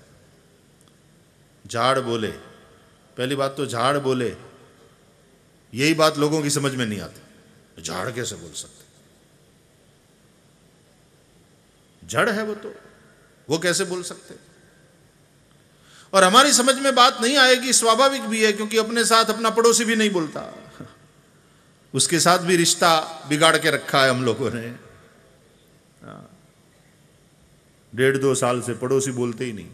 झाड़ बोले, पहली बात तो झाड़ बोले, यही बात लोगों की समझ में नहीं आती। झाड़ कैसे बोल सकते? जड़ है वो, तो वो कैसे बोल सकते? और हमारी समझ में बात नहीं आएगी, स्वाभाविक भी है, क्योंकि अपने साथ अपना पड़ोसी भी नहीं बोलता, उसके साथ भी रिश्ता बिगाड़ के रखा है हम लोगों ने। 1.5-2 साल से पड़ोसी बोलते ही नहीं।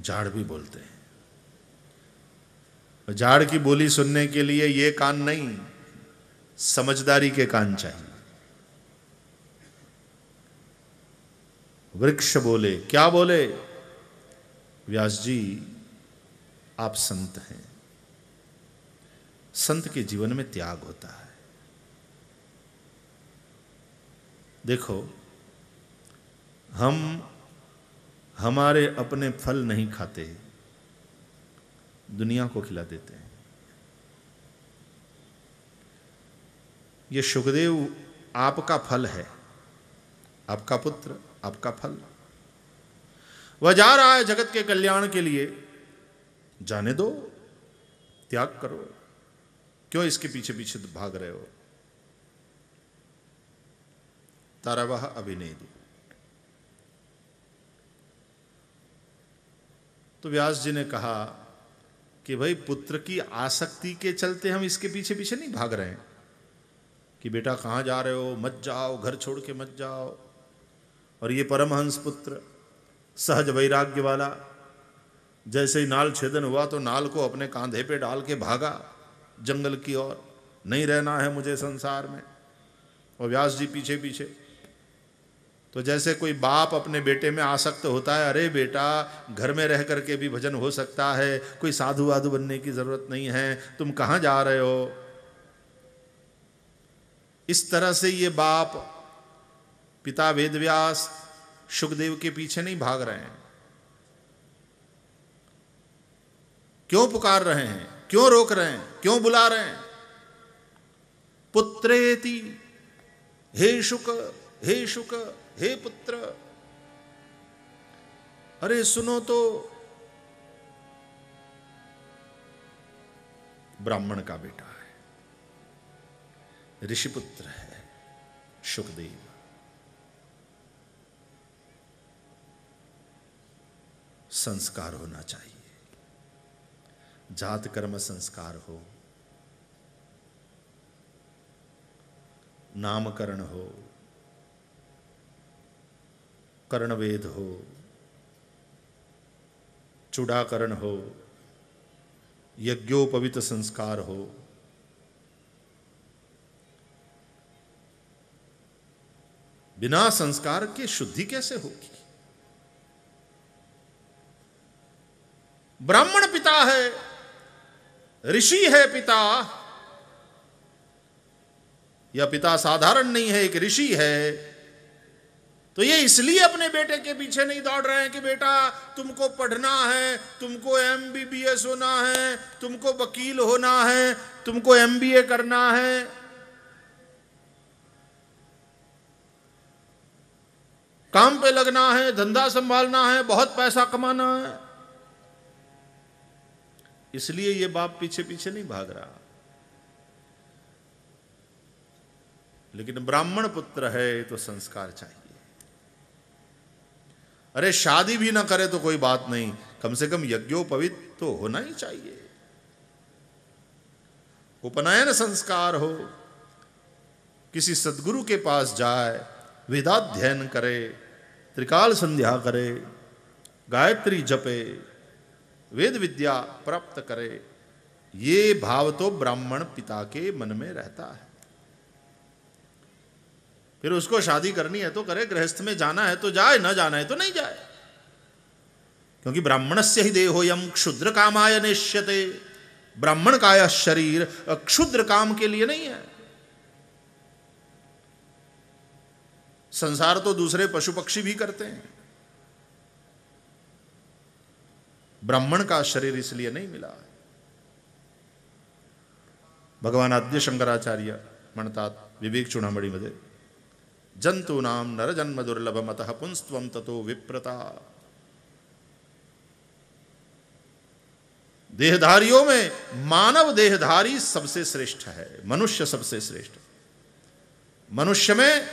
झाड़ भी बोलते हैं। झाड़ की बोली सुनने के लिए ये कान नहीं, समझदारी के कान चाहिए। वृक्ष बोले, क्या बोले? व्यास जी आप संत हैं, संत के जीवन में त्याग होता है। देखो, हम हमारे अपने फल नहीं खाते, दुनिया को खिला देते हैं। ये शुकदेव आपका फल है, आपका पुत्र, आपका फल। वह जा रहा है जगत के कल्याण के लिए, जाने दो, त्याग करो, क्यों इसके पीछे पीछे भाग रहे हो? तरवह अभिनेदु। तो व्यास जी ने कहा कि भाई पुत्र की आसक्ति के चलते हम इसके पीछे पीछे नहीं भाग रहे हैं कि बेटा कहाँ जा रहे हो, मत जाओ, घर छोड़ के मत जाओ। और ये परमहंस पुत्र सहज वैराग्य वाला, जैसे ही नाल छेदन हुआ तो नाल को अपने कांधे पे डाल के भागा जंगल की ओर। नहीं रहना है मुझे संसार में। और व्यास जी पीछे पीछे। तो जैसे कोई बाप अपने बेटे में आसक्त होता है, अरे बेटा घर में रह करके भी भजन हो सकता है, कोई साधु वाधु बनने की जरूरत नहीं है, तुम कहाँ जा रहे हो। इस तरह से ये बाप पिता वेदव्यास शुकदेव के पीछे नहीं भाग रहे हैं। क्यों पुकार रहे हैं, क्यों रोक रहे हैं, क्यों बुला रहे हैं। पुत्रेति, हे शुक, हे शुक, हे पुत्र, अरे सुनो तो। ब्राह्मण का बेटा है, ऋषिपुत्र है शुकदेव। संस्कार होना चाहिए, जात कर्म संस्कार हो, नामकरण हो, कर्णवेद हो, चूड़ाकरण हो, यज्ञोपवीत संस्कार हो। बिना संस्कार के शुद्धि कैसे होगी। ब्राह्मण पिता है, ऋषि है पिता। यह पिता साधारण नहीं है, एक ऋषि है। तो ये इसलिए अपने बेटे के पीछे नहीं दौड़ रहे हैं कि बेटा तुमको पढ़ना है, तुमको MBBS होना है, तुमको वकील होना है, तुमको MBA करना है। काम पे लगना है, धंधा संभालना है, बहुत पैसा कमाना है। इसलिए ये बाप पीछे पीछे नहीं भाग रहा। लेकिन ब्राह्मण पुत्र है तो संस्कार चाहिए। अरे शादी भी ना करे तो कोई बात नहीं, कम से कम यज्ञोपवीत तो होना ही चाहिए। उपनयन संस्कार हो, किसी सदगुरु के पास जाए, वेदाध्ययन करे, त्रिकाल संध्या करे, गायत्री जपे, वेद विद्या प्राप्त करे। ये भाव तो ब्राह्मण पिता के मन में रहता है। फिर उसको शादी करनी है तो करे, गृहस्थ में जाना है तो जाए, ना जाना है तो नहीं जाए। क्योंकि ब्राह्मणस्य हि देहोयम क्षुद्र कामाय नेष्यते। ब्राह्मण का यह शरीर क्षुद्र काम के लिए नहीं है। संसार तो दूसरे पशु पक्षी भी करते हैं, ब्राह्मण का शरीर इसलिए नहीं मिला। भगवान आद्य शंकराचार्य म्हणतात विवेक चुनामणी मध्ये, जंतूनाम नरजन्म दुर्लभम अतः पुंस्त्वं ततो विप्रता। देहधारियों में मानव देहधारी सबसे श्रेष्ठ है, मनुष्य सबसे श्रेष्ठ। मनुष्य में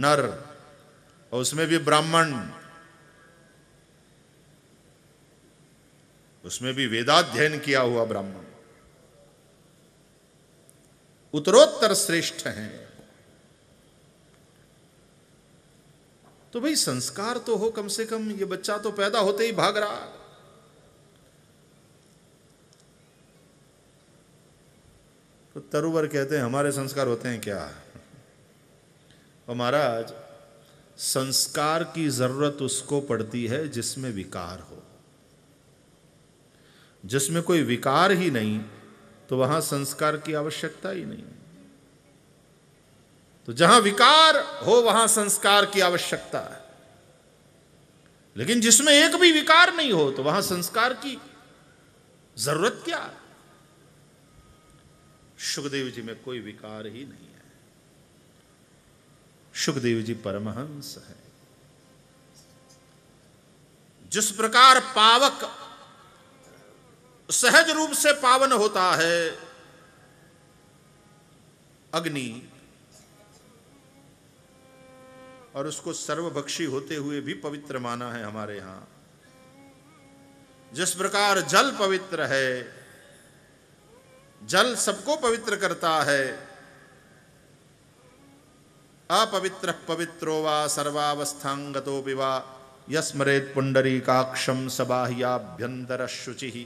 नर और उसमें भी ब्राह्मण, उसमें भी वेदाध्ययन किया हुआ ब्राह्मण उत्तरोत्तर श्रेष्ठ हैं। तो भाई संस्कार तो हो कम से कम। ये बच्चा तो पैदा होते ही भाग रहा। तो तरुवर कहते हैं हमारे संस्कार होते हैं क्या। और महाराज संस्कार की जरूरत उसको पड़ती है जिसमें विकार हो। जिसमें कोई विकार ही नहीं तो वहां संस्कार की आवश्यकता ही नहीं। तो जहां विकार हो वहां संस्कार की आवश्यकता है। लेकिन जिसमें एक भी विकार नहीं हो तो वहां संस्कार की जरूरत क्या है। शुकदेव जी में कोई विकार ही नहीं है। शुकदेव जी परमहंस है। जिस प्रकार पावक सहज रूप से पावन होता है, अग्नि, और उसको सर्वभक्षी होते हुए भी पवित्र माना है हमारे यहां। जिस प्रकार जल पवित्र है, जल सबको पवित्र करता है। अपवित्र पवित्रो वा सर्वावस्थांगतो विवा यस्मरेत पुंडरीकाक्षम सबाह्याभ्यंतरशुचिः।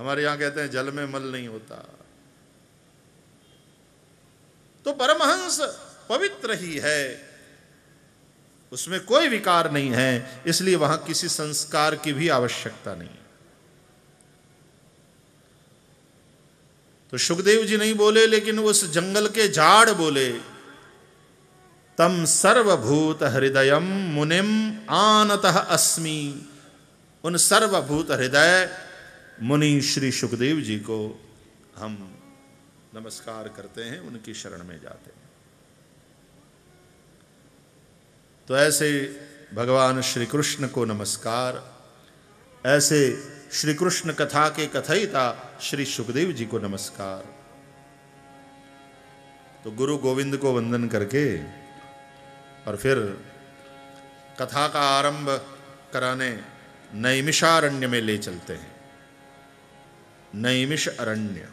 हमारे यहां कहते हैं जल में मल नहीं होता। तो परमहंस पवित्र ही है, उसमें कोई विकार नहीं है, इसलिए वहां किसी संस्कार की भी आवश्यकता नहीं। तो शुकदेव जी नहीं बोले, लेकिन उस जंगल के झाड़ बोले, तम सर्वभूत हृदयम मुनिम आनतः अस्मि। उन सर्वभूत हृदय मुनि श्री शुकदेव जी को हम नमस्कार करते हैं, उनकी शरण में जाते हैं। तो ऐसे भगवान श्री कृष्ण को नमस्कार, ऐसे श्री कृष्ण कथा के कथयिता श्री शुकदेव जी को नमस्कार। तो गुरु गोविंद को वंदन करके और फिर कथा का आरंभ कराने नैमिषारण्य में ले चलते हैं। नैमिषारण्य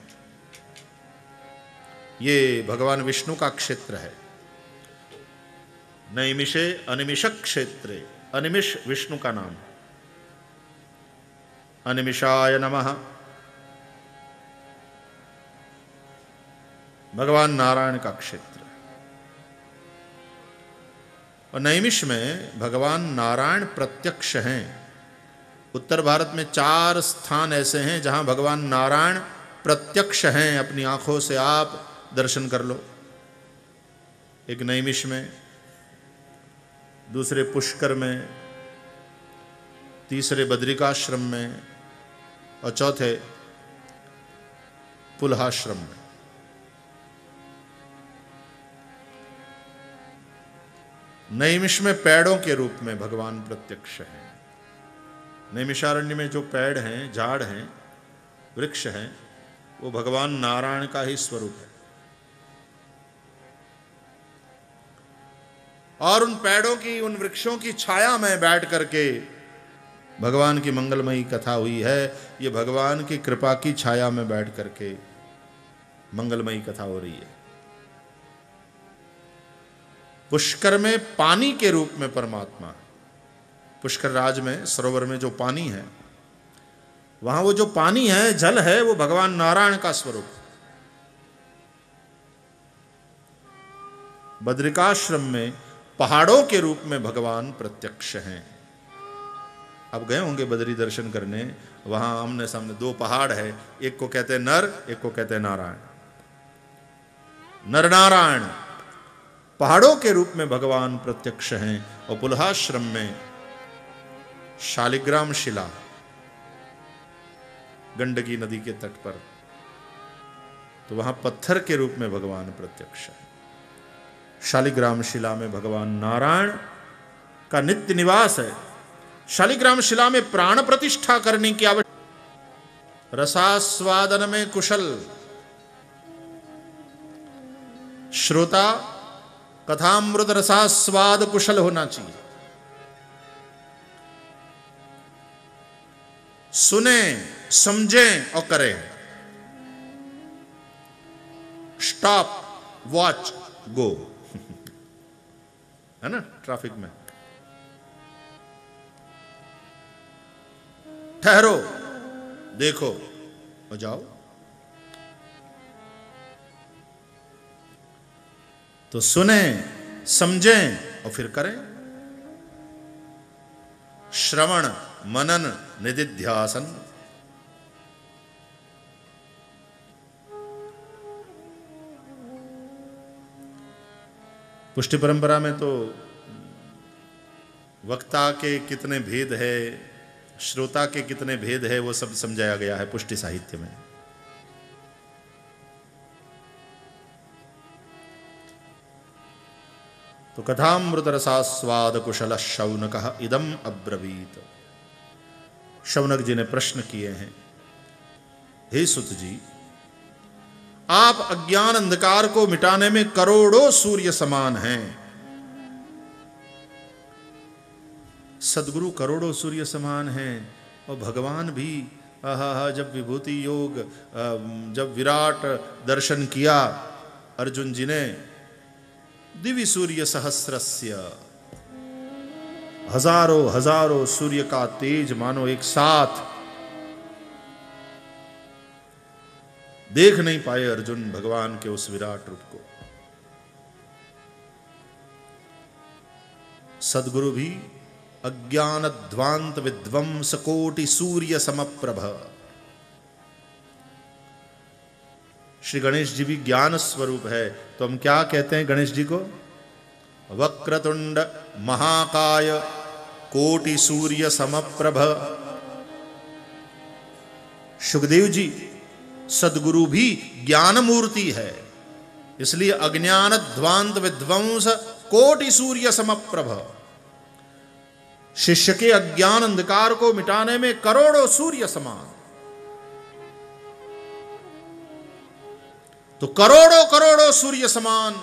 ये भगवान विष्णु का क्षेत्र है। नैमिषे अनिमिष क्षेत्रे, अनिमिष विष्णु का नाम, अनिमिषाय नमः। भगवान नारायण का क्षेत्र और नैमिष में भगवान नारायण प्रत्यक्ष हैं। उत्तर भारत में 4 स्थान ऐसे हैं जहां भगवान नारायण प्रत्यक्ष हैं, अपनी आंखों से आप दर्शन कर लो। एक नैमिष में, दूसरे पुष्कर में, तीसरे बद्रिकाश्रम में और चौथे पुल्हाश्रम में। नैमिष में पेड़ों के रूप में भगवान प्रत्यक्ष हैं। नैमिषारण्य में जो पेड़ हैं, झाड़ हैं, वृक्ष हैं, वो भगवान नारायण का ही स्वरूप है। और उन पेड़ों की, उन वृक्षों की छाया में बैठ करके भगवान की मंगलमयी कथा हुई है। ये भगवान की कृपा की छाया में बैठ करके मंगलमयी कथा हो रही है। पुष्कर में पानी के रूप में परमात्मा, पुष्कर राज में, सरोवर में जो पानी है, वहां वो जो पानी है, जल है, वो भगवान नारायण का स्वरूप है। बद्रिकाश्रम में पहाड़ों के रूप में भगवान प्रत्यक्ष हैं। अब गए होंगे बद्री दर्शन करने, वहां आमने सामने 2 पहाड़ है, एक को कहते हैं नर, एक को कहते हैं नारायण। नर नारायण पहाड़ों के रूप में भगवान प्रत्यक्ष हैं। और पुल्हाश्रम में शालिग्राम शिला, गंडकी नदी के तट पर, तो वहां पत्थर के रूप में भगवान प्रत्यक्ष है। शालिग्राम शिला में भगवान नारायण का नित्य निवास है। शालिग्राम शिला में प्राण प्रतिष्ठा करने की आवश्यकता। रसास्वादन में कुशल श्रोता कथामृत रसास्वाद कुशल होना चाहिए। सुने, समझें और करें। स्टॉप, वॉच, गो है ना। ट्रैफिक में ठहरो, देखो और जाओ। तो सुने, समझें और फिर करें। श्रवण, मनन, निदिध्यासन। पुष्टि परंपरा में तो वक्ता के कितने भेद है, श्रोता के कितने भेद है, वो सब समझाया गया है पुष्टि साहित्य में। तो कथामृत रसास्वाद कुशल शौनकः इदम अब्रवीत। शौनक जी ने प्रश्न किए हैं, हे सुत जी, आप अज्ञान अंधकार को मिटाने में करोड़ों सूर्य समान हैं। सदगुरु करोड़ों सूर्य समान हैं और भगवान भी। आहा, जब विभूति योग, जब विराट दर्शन किया अर्जुन जी ने, दिव्य सूर्य सहस्रस्य, हजारों हजारों सूर्य का तेज मानो एक साथ देख नहीं पाए अर्जुन भगवान के उस विराट रूप को। सदगुरु भी अज्ञान ध्वांत विध्वंस कोटि सूर्य समप्रभ। श्री गणेश जी भी ज्ञान स्वरूप है, तो हम क्या कहते हैं गणेश जी को? वक्रतुंड महाकाय कोटि सूर्य समप्रभ। शुकदेव जी सदगुरु भी ज्ञान मूर्ति है, इसलिए अज्ञान ध्वांत विध्वंस कोटि सूर्य समप्रभ। शिष्य के अज्ञान अंधकार को मिटाने में करोड़ों सूर्य समान। तो करोड़ों करोड़ों सूर्य समान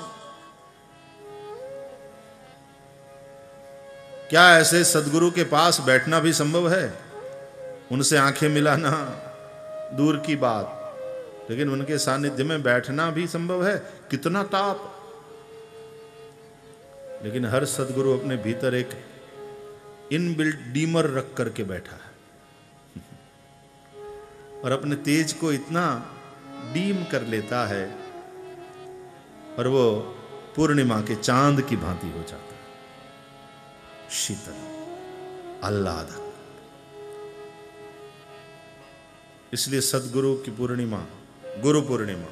क्या ऐसे सदगुरु के पास बैठना भी संभव है? उनसे आंखें मिलाना दूर की बात, लेकिन उनके सानिध्य में बैठना भी संभव है। कितना ताप! लेकिन हर सदगुरु अपने भीतर एक इनबिल्ट डीमर रख करके बैठा है और अपने तेज को इतना डीम कर लेता है और वो पूर्णिमा के चांद की भांति हो जाता है, शीतल आह्लाद। इसलिए सदगुरु की पूर्णिमा गुरु पूर्णिमा।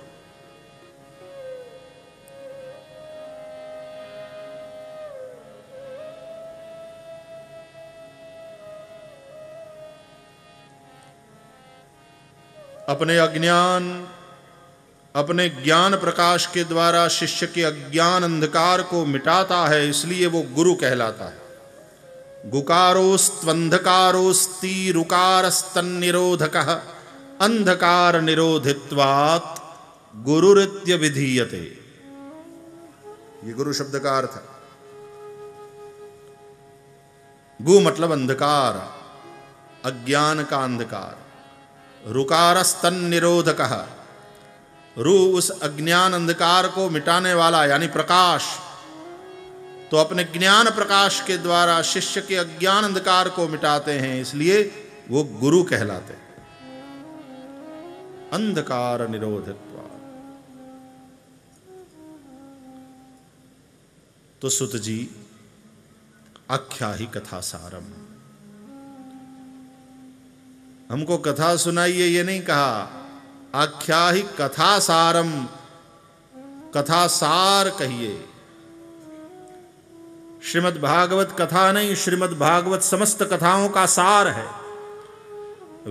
अपने अज्ञान अपने ज्ञान प्रकाश के द्वारा शिष्य के अज्ञान अंधकार को मिटाता है, इसलिए वो गुरु कहलाता है। गुकारोस्त्वंधकारोस्ति रुकारस्तन्निरोधकः अंधकार निरोधित्वात् गुरुरित्य विधीयते। ये गुरु शब्द का अर्थ है। गु मतलब अंधकार, अज्ञान का अंधकार। रुकारस्तन निरोधक, रू उस अज्ञान अंधकार को मिटाने वाला यानी प्रकाश। तो अपने ज्ञान प्रकाश के द्वारा शिष्य के अज्ञान अंधकार को मिटाते हैं, इसलिए वो गुरु कहलाते हैं। अंधकार निरोधित्व। तो सुत जी आख्या ही कथा सारम, हमको कथा सुनाइए ये नहीं कहा, आख्या ही कथा सारम, कथा सार कहिए। श्रीमद् भागवत कथा नहीं, श्रीमद् भागवत समस्त कथाओं का सार है।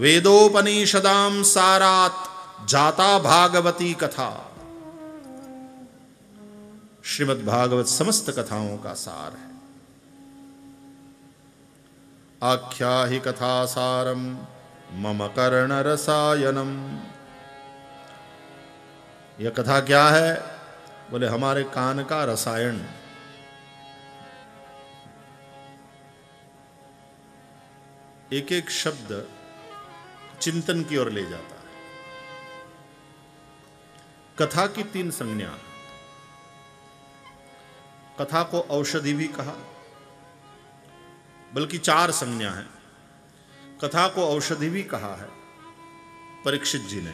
वेदोपनिषदाम सारात जाता भागवती कथा। श्रीमद् भागवत समस्त कथाओं का सार है। आख्या ही कथा सारम मम कर्ण रसायनम। यह कथा क्या है? बोले हमारे कान का रसायन। एक एक शब्द चिंतन की ओर ले जाता है। कथा की तीन संज्ञा। कथा को औषधि भी कहा, बल्कि चार संज्ञा है। कथा को औषधि भी कहा है परीक्षित जी ने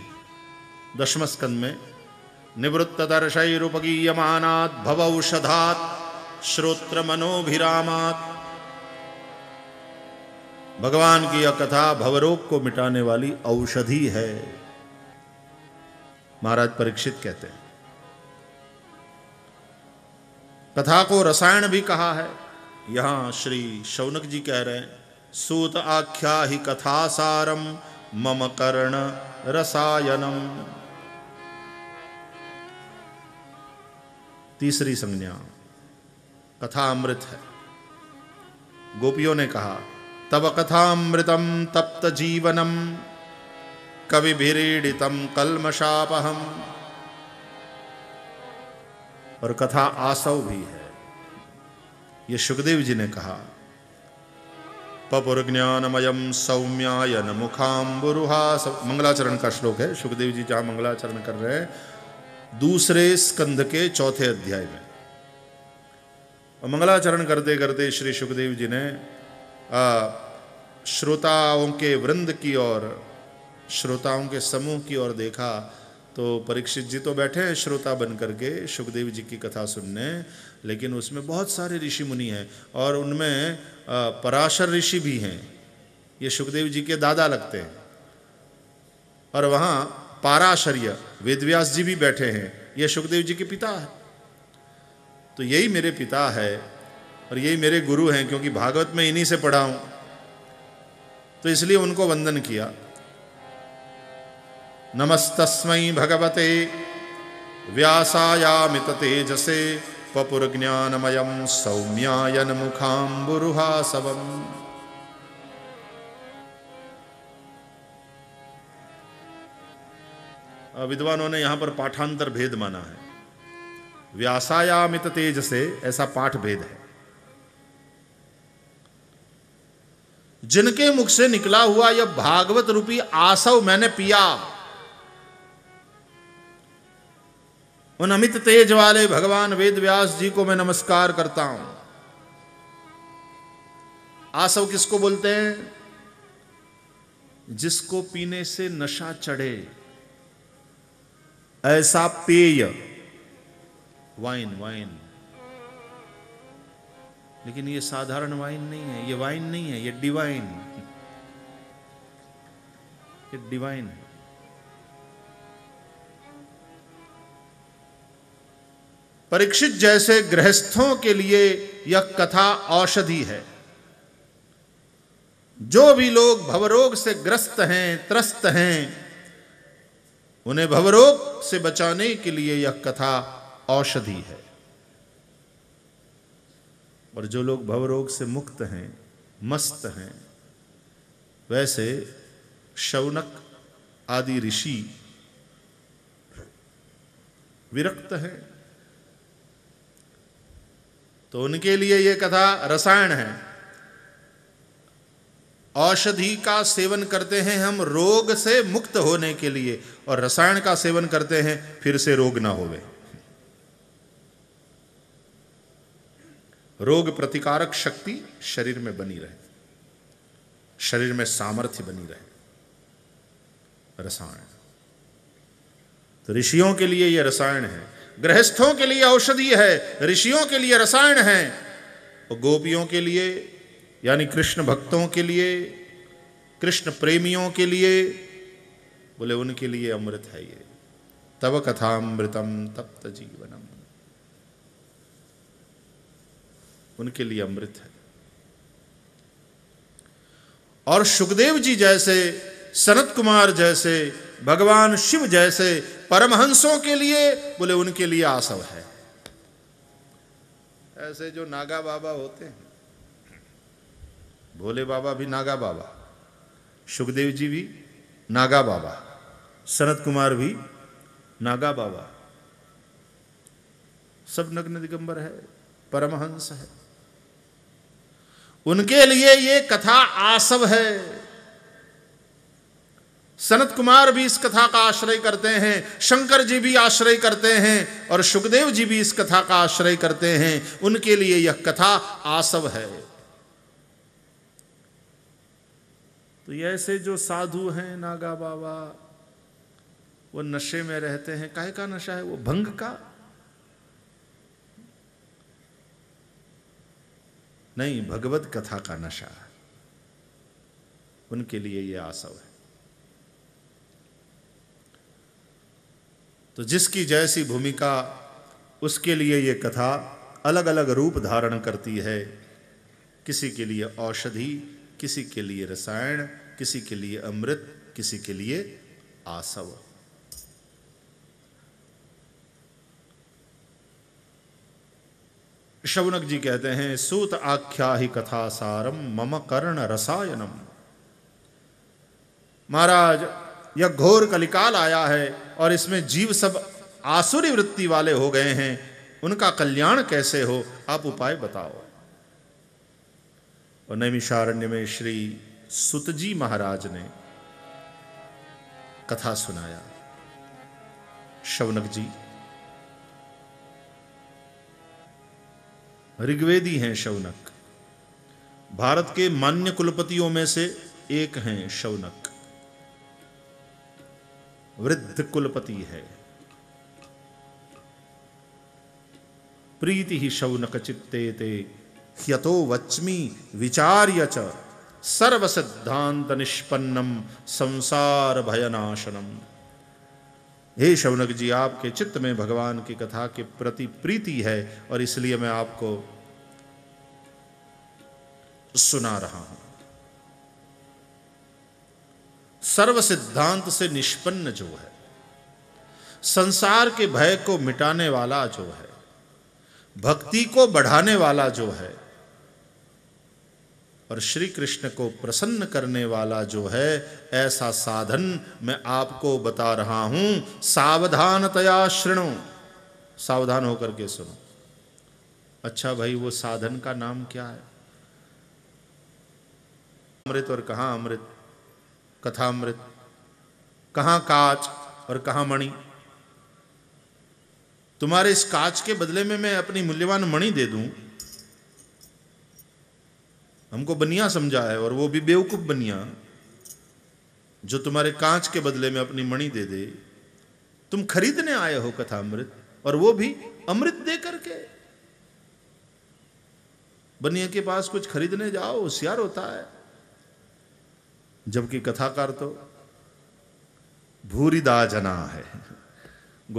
10वें स्कंद में। निवृत्तदर्शैरुपगीयमानात् भवौषधात् श्रोत्रमनोभिरामात्। भगवान की यह कथा भवरोग को मिटाने वाली औषधि है, महाराज परीक्षित कहते हैं। कथा को रसायन भी कहा है। यहां श्री शौनक जी कह रहे हैं सूत आख्या ही कथा सारम मम कर्ण रसायनम। तीसरी संज्ञा कथा अमृत है। गोपियों ने कहा तव कथामृतम तप्त जीवनम कविभिरीडितम कल्मषापहम। और कथा आसव भी है। ये शुकदेव जी ने कहा पपुर्ज्ञानमयम सौम्यायन मुखाम्बुरुहास। मंगलाचरण का श्लोक है। शुकदेव जी जहां मंगलाचरण कर रहे हैं 2रे स्कंध के 4थे अध्याय में। और मंगलाचरण करते करते श्री शुकदेव जी ने श्रोताओं के वृंद की ओर, श्रोताओं के समूह की ओर देखा तो परीक्षित जी तो बैठे हैं श्रोता बन करके शुकदेव जी की कथा सुनने, लेकिन उसमें बहुत सारे ऋषि मुनि हैं और उनमें पराशर ऋषि भी हैं, ये शुकदेव जी के दादा लगते हैं। और वहाँ पाराशर्य वेदव्यास जी भी बैठे हैं, ये शुकदेव जी के पिता है। तो यही मेरे पिता है और यही मेरे गुरु हैं, क्योंकि भागवत में इन्हीं से पढ़ा हूँ, तो इसलिए उनको वंदन किया। नमस्तस्मै भगवते व्यासायामित तेजसे पपुर ज्ञानमयं सौम्यायन मुखाम्बुरुहासवम्। विद्वानों ने यहां पर पाठांतर भेद माना है, व्यासायामित तेजसे ऐसा पाठ भेद है। जिनके मुख से निकला हुआ यह भागवत रूपी आसव मैंने पिया, उन अमित तेज वाले भगवान वेद व्यास जी को मैं नमस्कार करता हूं। आसव किसको बोलते हैं? जिसको पीने से नशा चढ़े, ऐसा पेय, वाइन। लेकिन ये साधारण वाइन नहीं है, ये वाइन नहीं है, ये डिवाइन, ये डिवाइन है। परीक्षित जैसे गृहस्थों के लिए यह कथा औषधि है। जो भी लोग भवरोग से ग्रस्त हैं, त्रस्त हैं, उन्हें भवरोग से बचाने के लिए यह कथा औषधि है। और जो लोग भवरोग से मुक्त हैं, मस्त हैं, वैसे शौनक आदि ऋषि विरक्त हैं, तो उनके लिए यह कथा रसायन है। औषधि का सेवन करते हैं हम रोग से मुक्त होने के लिए, और रसायन का सेवन करते हैं फिर से रोग ना होवे। रोग प्रतिकारक शक्ति शरीर में बनी रहे, शरीर में सामर्थ्य बनी रहे, रसायन। तो ऋषियों के लिए यह रसायन है, गृहस्थों के लिए औषधि है, ऋषियों के लिए रसायन है, और गोपियों के लिए यानी कृष्ण भक्तों के लिए, कृष्ण प्रेमियों के लिए बोले उनके लिए अमृत है ये। तव कथामृतम तप्त जीवनम, उनके लिए अमृत है। और शुकदेव जी जैसे, सनत कुमार जैसे, भगवान शिव जैसे परमहंसों के लिए बोले उनके लिए आसव है। ऐसे जो नागा बाबा होते हैं, भोले बाबा भी नागा बाबा, शुकदेव जी भी नागा बाबा, सनत कुमार भी नागा बाबा, सब नग्न दिगंबर है, परमहंस है, उनके लिए ये कथा आसव है। सनत कुमार भी इस कथा का आश्रय करते हैं, शंकर जी भी आश्रय करते हैं, और शुकदेव जी भी इस कथा का आश्रय करते हैं, उनके लिए यह कथा आसव है। तो ऐसे जो साधु हैं नागा बाबा, वो नशे में रहते हैं। काहे का नशा है वो? भंग का नहीं, भगवत कथा का नशा है, उनके लिए यह आसव है। तो जिसकी जैसी भूमिका, उसके लिए ये कथा अलग अलग रूप धारण करती है। किसी के लिए औषधि, किसी के लिए रसायन, किसी के लिए अमृत, किसी के लिए आसव। शौनक जी कहते हैं, सूत आख्या ही कथा सारम मम कर्ण रसायनम। महाराज, यह घोर कलिकाल आया है और इसमें जीव सब आसुरी वृत्ति वाले हो गए हैं, उनका कल्याण कैसे हो, आप उपाय बताओ। और नैमिषारण्य में श्री सुत जी महाराज ने कथा सुनाया। शौनक जी ऋग्वेदी हैं। शौनक भारत के मान्य कुलपतियों में से एक हैं। शौनक वृद्ध कुलपति है। प्रीति ही शौनक चित्ते ते ह्यतो वच्मि विचार्य च सर्व सिद्धांत निष्पन्नम संसार भयनाशनम। हे शौनक जी, आपके चित्त में भगवान की कथा के प्रति प्रीति है और इसलिए मैं आपको सुना रहा हूं। सर्व सिद्धांत से निष्पन्न जो है, संसार के भय को मिटाने वाला जो है, भक्ति को बढ़ाने वाला जो है और श्री कृष्ण को प्रसन्न करने वाला जो है, ऐसा साधन मैं आपको बता रहा हूं। सावधानतया शृणो, सावधान होकर के सुनो। अच्छा भाई, वो साधन का नाम क्या है? अमृत और कहां अमृत, कथामृत कहां, काच और कहां मणि। तुम्हारे इस काच के बदले में मैं अपनी मूल्यवान मणि दे दूं? हमको बनिया समझा है, और वो भी बेवकूफ बनिया जो तुम्हारे कांच के बदले में अपनी मणि दे दे। तुम खरीदने आए हो कथामृत, और वो भी अमृत दे करके। बनिया के पास कुछ खरीदने जाओ, होशियार होता है, जबकि कथाकार तो भूरिदा जना है।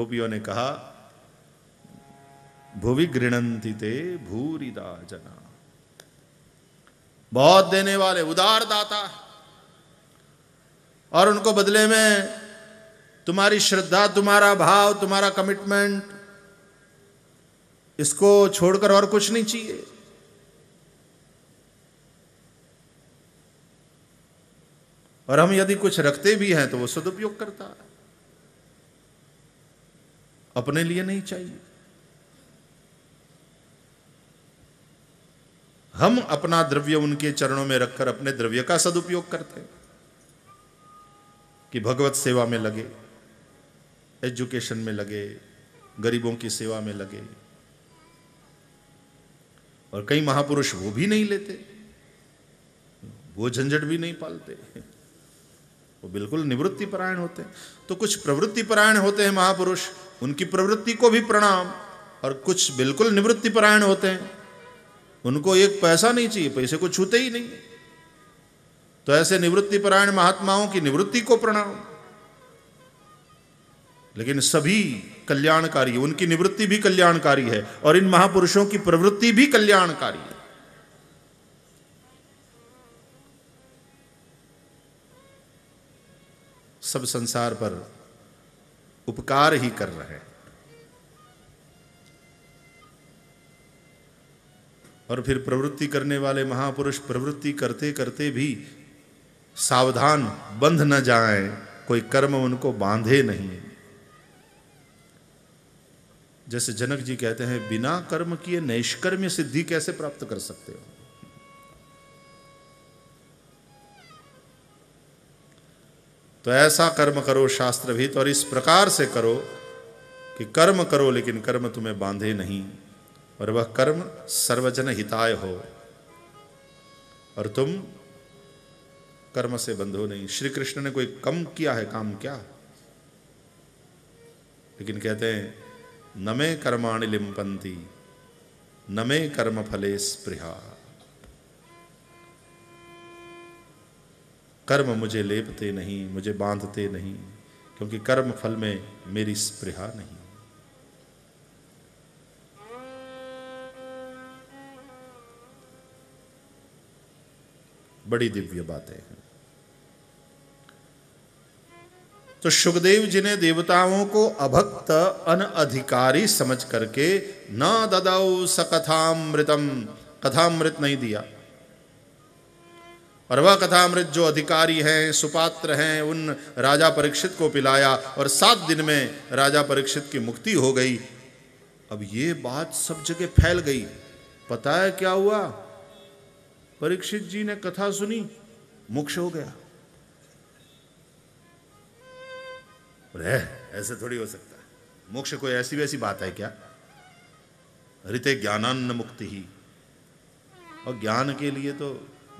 गोपियों ने कहा भुवि गृणंति ते भूरिदा जना, बहुत देने वाले, उदार दाता। और उनको बदले में तुम्हारी श्रद्धा, तुम्हारा भाव, तुम्हारा कमिटमेंट, इसको छोड़कर और कुछ नहीं चाहिए। और हम यदि कुछ रखते भी हैं तो वो सदुपयोग करता है, अपने लिए नहीं चाहिए। हम अपना द्रव्य उनके चरणों में रखकर अपने द्रव्य का सदुपयोग करते हैं कि भगवत सेवा में लगे, एजुकेशन में लगे, गरीबों की सेवा में लगे। और कई महापुरुष वो भी नहीं लेते, वो झंझट भी नहीं पालते, वो बिल्कुल निवृत्ति परायण होते हैं। तो कुछ प्रवृत्ति परायण होते हैं महापुरुष, उनकी प्रवृत्ति को भी प्रणाम, और कुछ बिल्कुल निवृत्ति परायण होते हैं, उनको एक पैसा नहीं चाहिए, पैसे को छूते ही नहीं। तो ऐसे निवृत्ति परायण महात्माओं की निवृत्ति को प्रणाम, लेकिन सभी कल्याणकारी, उनकी निवृत्ति भी कल्याणकारी है और इन महापुरुषों की प्रवृत्ति भी कल्याणकारी है। सब संसार पर उपकार ही कर रहे हैं। और फिर प्रवृत्ति करने वाले महापुरुष प्रवृत्ति करते करते भी सावधान, बंध न जाए, कोई कर्म उनको बांधे नहीं। जैसे जनक जी कहते हैं, बिना कर्म किए नैष्कर्म्य सिद्धि कैसे प्राप्त कर सकते हो? तो ऐसा कर्म करो शास्त्रभित, और इस प्रकार से करो कि कर्म करो लेकिन कर्म तुम्हें बांधे नहीं, और वह कर्म सर्वजन हिताय हो, और तुम कर्म से बंधो नहीं। श्री कृष्ण ने कोई कम किया है काम क्या? लेकिन कहते हैं नमे कर्माणि लिम्पन्ति नमे कर्म फले स्पृहा, कर्म मुझे लेपते नहीं, मुझे बांधते नहीं, क्योंकि कर्म फल में मेरी स्पृहा नहीं। बड़ी दिव्य बातें हैं। तो शुकदेव जी ने देवताओं को अभक्त, अनअधिकारी समझ करके ना ददाऊ सकथामृतम, कथामृत नहीं दिया। और वह कथामृत जो अधिकारी हैं, सुपात्र हैं, उन राजा परीक्षित को पिलाया और 7 दिन में राजा परीक्षित की मुक्ति हो गई। अब ये बात सब जगह फैल गई। पता है क्या हुआ? परीक्षित जी ने कथा सुनी, मोक्ष हो गया। अरे ऐसे थोड़ी हो सकता है, मोक्ष कोई ऐसी वैसी बात है क्या? ऋते ज्ञानान्न मुक्ति ही, और ज्ञान के लिए तो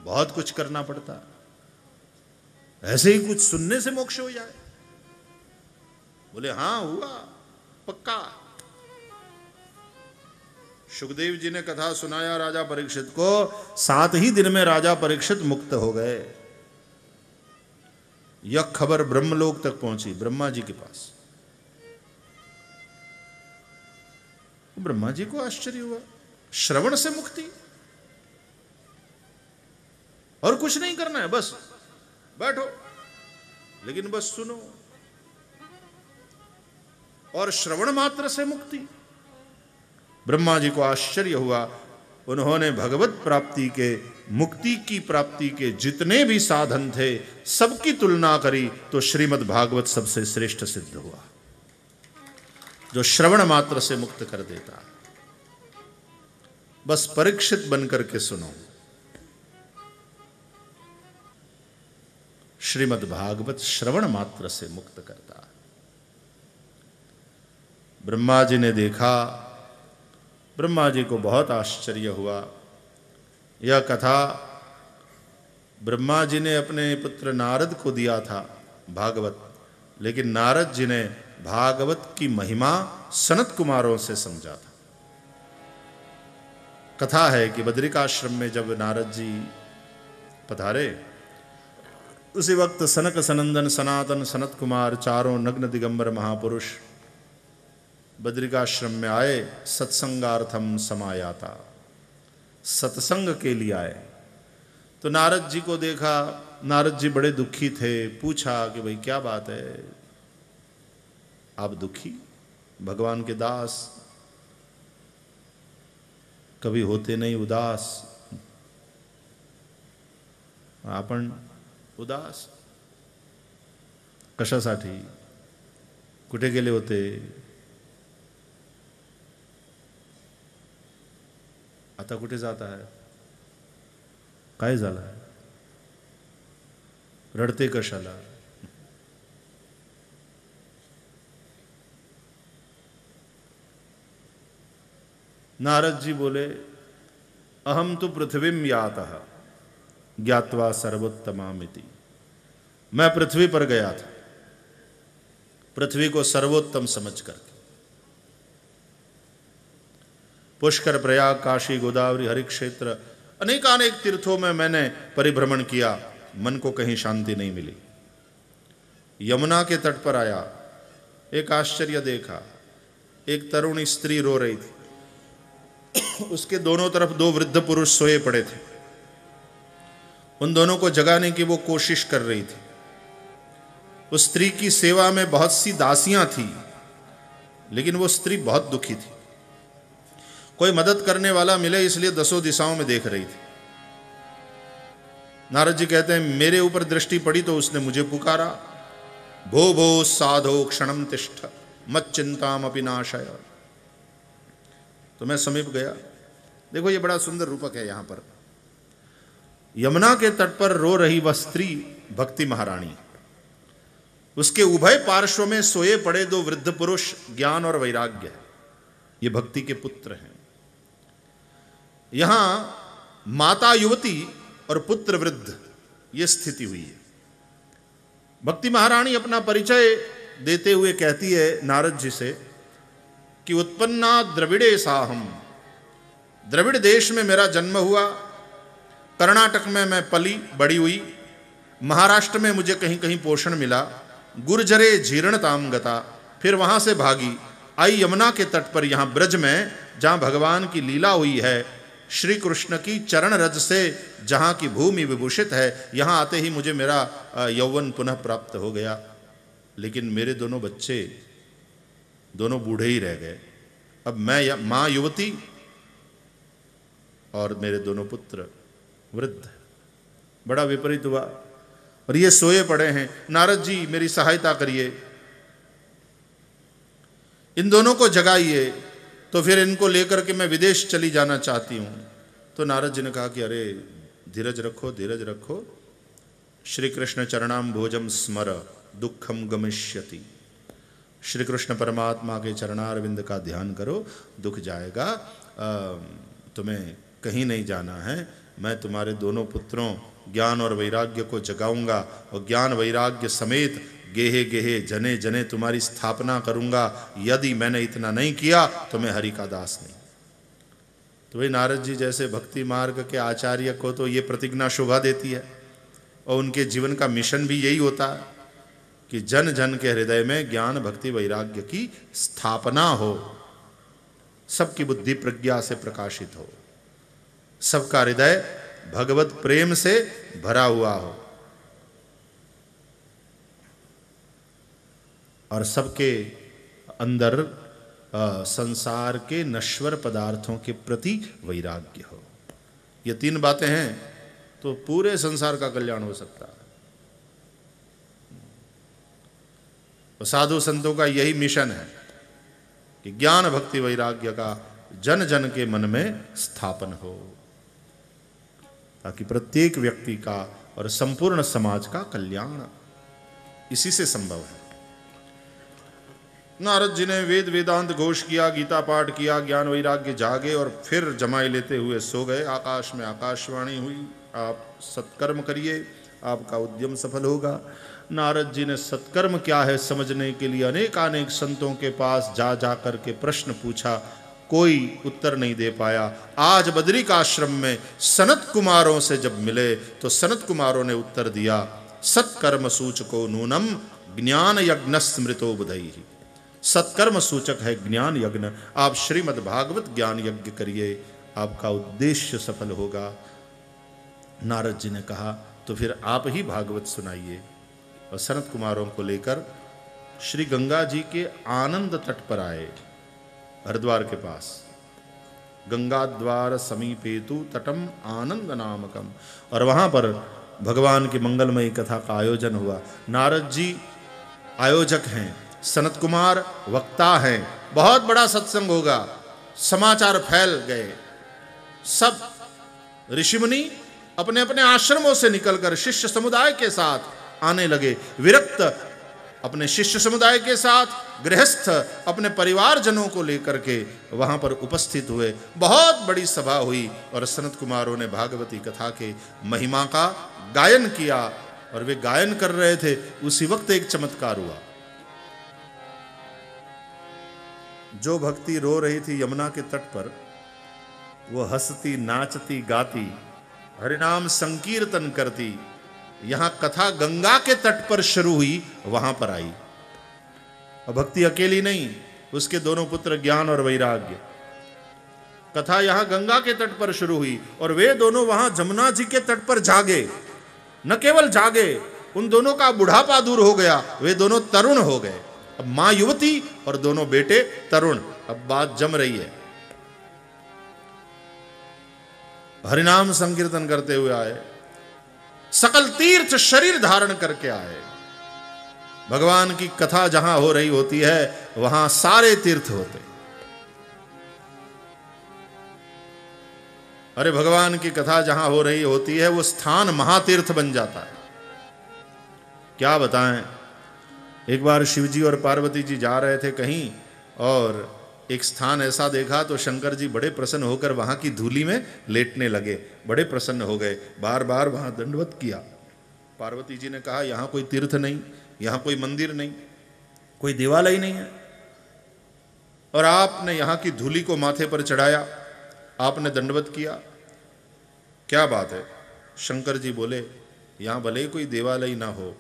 बहुत कुछ करना पड़ता, ऐसे ही कुछ सुनने से मोक्ष हो जाए? बोले हाँ हुआ पक्का। शुकदेव जी ने कथा सुनाया राजा परीक्षित को। 7 ही दिन में राजा परीक्षित मुक्त हो गए। यह खबर ब्रह्मलोक तक पहुंची, ब्रह्मा जी के पास। ब्रह्मा जी को आश्चर्य हुआ, श्रवण से मुक्ति और कुछ नहीं करना है, बस बैठो लेकिन बस सुनो और श्रवण मात्र से मुक्ति। ब्रह्मा जी को आश्चर्य हुआ। उन्होंने भगवत प्राप्ति के, मुक्ति की प्राप्ति के जितने भी साधन थे सबकी तुलना करी तो श्रीमद् भागवत सबसे श्रेष्ठ सिद्ध हुआ, जो श्रवण मात्र से मुक्त कर देता। बस परीक्षित बनकर के सुनो श्रीमद् भागवत, श्रवण मात्र से मुक्त करता। ब्रह्मा जी ने देखा, ब्रह्मा जी को बहुत आश्चर्य हुआ। यह कथा ब्रह्मा जी ने अपने पुत्र नारद को दिया था भागवत, लेकिन नारद जी ने भागवत की महिमा सनत कुमारों से समझा था। कथा है कि बद्रिकाश्रम में जब नारद जी पधारे उसी वक्त सनक सनंदन सनातन सनत कुमार चारों नग्न दिगंबर महापुरुष बद्रिकाश्रम में आए। सत्संगार्थम समायाता, सत्संग के लिए आए। तो नारद जी को देखा, नारद जी बड़े दुखी थे। पूछा कि भाई क्या बात है, आप दुखी? भगवान के दास कभी होते नहीं उदास, आपण उदास कशासाठी? कुठे गेले होते? आता कुठे जाता है? काय झालं? रडते कशाला? नारद जी बोले अहम तो पृथ्वीम यातः ज्ञात्वा सर्वोत्तमामिति। मैं पृथ्वी पर गया था, पृथ्वी को सर्वोत्तम समझ करके। पुष्कर, प्रयाग, काशी, गोदावरी, हरिक्षेत्र, अनेकानेक तीर्थों में मैंने परिभ्रमण किया, मन को कहीं शांति नहीं मिली। यमुना के तट पर आया, एक आश्चर्य देखा। एक तरुणी स्त्री रो रही थी, उसके दोनों तरफ 2 वृद्ध पुरुष सोए पड़े थे। उन दोनों को जगाने की वो कोशिश कर रही थी। उस स्त्री की सेवा में बहुत सी दासियां थी, लेकिन वो स्त्री बहुत दुखी थी। कोई मदद करने वाला मिले इसलिए दसों दिशाओं में देख रही थी। नारद जी कहते हैं मेरे ऊपर दृष्टि पड़ी तो उसने मुझे पुकारा, भो भो साधो क्षणम तिष्ठ मत चिंताम अपि नाशय। तो मैं समीप गया। देखो ये बड़ा सुंदर रूपक है। यहां पर यमुना के तट पर रो रही वह स्त्री भक्ति महारानी, उसके उभय पार्श्व में सोए पड़े 2 वृद्ध पुरुष ज्ञान और वैराग्य है, ये भक्ति के पुत्र हैं। यहां माता युवती और पुत्र वृद्ध, ये स्थिति हुई है। भक्ति महारानी अपना परिचय देते हुए कहती है नारद जी से कि उत्पन्ना द्रविड़े साहम, द्रविड़ देश में मेरा जन्म हुआ। कर्नाटक में मैं पली बड़ी हुई। महाराष्ट्र में मुझे कहीं कहीं पोषण मिला। गुर्जरे जीर्णताम गता, फिर वहां से भागी आई यमुना के तट पर, यहाँ ब्रज में जहाँ भगवान की लीला हुई है, श्री कृष्ण की चरण रज से जहाँ की भूमि विभूषित है, यहाँ आते ही मुझे मेरा यौवन पुनः प्राप्त हो गया। लेकिन मेरे दोनों बच्चे दोनों बूढ़े ही रह गए। अब मैं माँ युवती और मेरे दोनों पुत्र वृद्ध, बड़ा विपरीत हुआ और ये सोए पड़े हैं। नारद जी मेरी सहायता करिए, इन दोनों को जगाइए, तो फिर इनको लेकर के मैं विदेश चली जाना चाहती हूँ। तो नारद जी ने कहा कि अरे धीरज रखो, धीरज रखो। श्री कृष्ण चरणाम भोजम स्मर दुखम गमिष्यति। श्री कृष्ण परमात्मा के चरणारविंद का ध्यान करो, दुख जाएगा। तुम्हें कहीं नहीं जाना है, मैं तुम्हारे दोनों पुत्रों ज्ञान और वैराग्य को जगाऊंगा और ज्ञान वैराग्य समेत गेहे गेहे जने जने तुम्हारी स्थापना करूंगा, यदि मैंने इतना नहीं किया तो मैं हरि का दास नहीं। तो भाई नारद जी जैसे भक्ति मार्ग के आचार्य को तो ये प्रतिज्ञा शोभा देती है, और उनके जीवन का मिशन भी यही होता है कि जन जन के हृदय में ज्ञान भक्ति वैराग्य की स्थापना हो, सबकी बुद्धि प्रज्ञा से प्रकाशित हो, सबका हृदय भगवत प्रेम से भरा हुआ हो और सबके अंदर संसार के नश्वर पदार्थों के प्रति वैराग्य हो। ये तीन बातें हैं तो पूरे संसार का कल्याण हो सकता है। तो साधु संतों का यही मिशन है कि ज्ञान भक्ति वैराग्य का जन जन के मन में स्थापन हो, ताकि प्रत्येक व्यक्ति का और संपूर्ण समाज का कल्याण इसी से संभव है। नारद जी ने वेद वेदांत घोष किया, गीता पाठ किया, ज्ञान वैराग्य जागे और फिर जमाई लेते हुए सो गए। आकाश में आकाशवाणी हुई, आप सत्कर्म करिए, आपका उद्यम सफल होगा। नारद जी ने सत्कर्म क्या है समझने के लिए अनेकानेक संतों के पास जा जा कर के प्रश्न पूछा, कोई उत्तर नहीं दे पाया। आज बद्रिकाश्रम में सनत कुमारों से जब मिले तो सनत कुमारों ने उत्तर दिया, सत्कर्म सूचको नूनम ज्ञान यज्ञ स्मृतो बुधई। सत्कर्म सूचक है ज्ञान यज्ञ। आप श्रीमद् भागवत ज्ञान यज्ञ करिए, आपका उद्देश्य सफल होगा। नारद जी ने कहा तो फिर आप ही भागवत सुनाइए। और सनत कुमारों को लेकर श्री गंगा जी के आनंद तट पर आए, हरिद्वार के पास। गंगा द्वार समीपेतु तटम आनंद नामकम। और वहाँ पर भगवान की मंगलमयी कथा का आयोजन हुआ। नारद जी आयोजक हैं, सनत कुमार वक्ता हैं। बहुत बड़ा सत्संग होगा, समाचार फैल गए। सब ऋषिमुनि अपने अपने आश्रमों से निकलकर शिष्य समुदाय के साथ आने लगे। विरक्त अपने शिष्य समुदाय के साथ, गृहस्थ अपने परिवारजनों को लेकर के वहां पर उपस्थित हुए। बहुत बड़ी सभा हुई और सनत कुमारों ने भागवती कथा के महिमा का गायन किया। और वे गायन कर रहे थे, उसी वक्त एक चमत्कार हुआ। जो भक्ति रो रही थी यमुना के तट पर, वो हंसती नाचती गाती हरिनाम संकीर्तन करती, यहां कथा गंगा के तट पर शुरू हुई, वहां पर आई। और भक्ति अकेली नहीं, उसके दोनों पुत्र ज्ञान और वैराग्य। कथा यहां गंगा के तट पर शुरू हुई और वे दोनों वहां जमुना जी के तट पर जागे। न केवल जागे, उन दोनों का बुढ़ापा दूर हो गया, वे दोनों तरुण हो गए। अब मां युवती और दोनों बेटे तरुण। अब बात जम रही है। हरिनाम संकीर्तन करते हुए आए, सकल तीर्थ शरीर धारण करके आए। भगवान की कथा जहां हो रही होती है वहां सारे तीर्थ होते। अरे भगवान की कथा जहां हो रही होती है वो स्थान महातीर्थ बन जाता है। क्या बताएं, एक बार शिवजी और पार्वती जी जा रहे थे कहीं और एक स्थान ऐसा देखा तो शंकर जी बड़े प्रसन्न होकर वहाँ की धूली में लेटने लगे। बड़े प्रसन्न हो गए, बार बार वहाँ दंडवत किया। पार्वती जी ने कहा यहाँ कोई तीर्थ नहीं, यहाँ कोई मंदिर नहीं, कोई देवालय नहीं है, और आपने यहाँ की धूली को माथे पर चढ़ाया, आपने दंडवत किया, क्या बात है। शंकर जी बोले यहाँ भले ही कोई देवालय ना हो,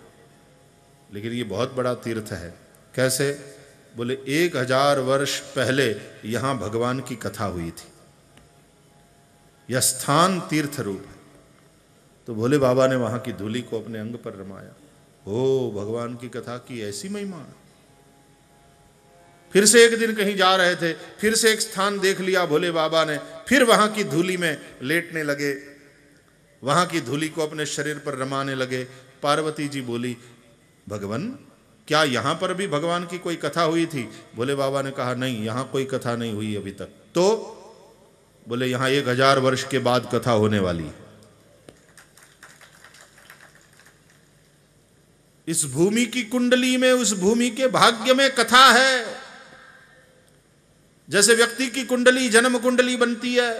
लेकिन ये बहुत बड़ा तीर्थ है। कैसे? बोले 1000 वर्ष पहले यहां भगवान की कथा हुई थी, यह स्थान तीर्थ रूप है। तो भोले बाबा ने वहां की धूली को अपने अंग पर रमाया। ओ, भगवान की कथा की ऐसी महिमा। फिर से एक दिन कहीं जा रहे थे, फिर से एक स्थान देख लिया भोले बाबा ने, फिर वहां की धूली में लेटने लगे, वहां की धूली को अपने शरीर पर रमाने लगे। पार्वती जी बोली भगवान क्या यहाँ पर भी भगवान की कोई कथा हुई थी? भोले बाबा ने कहा नहीं, यहाँ कोई कथा नहीं हुई अभी तक। तो बोले यहाँ 1000 वर्ष के बाद कथा होने वाली है। इस भूमि की कुंडली में, उस भूमि के भाग्य में कथा है। जैसे व्यक्ति की कुंडली जन्म कुंडली बनती है,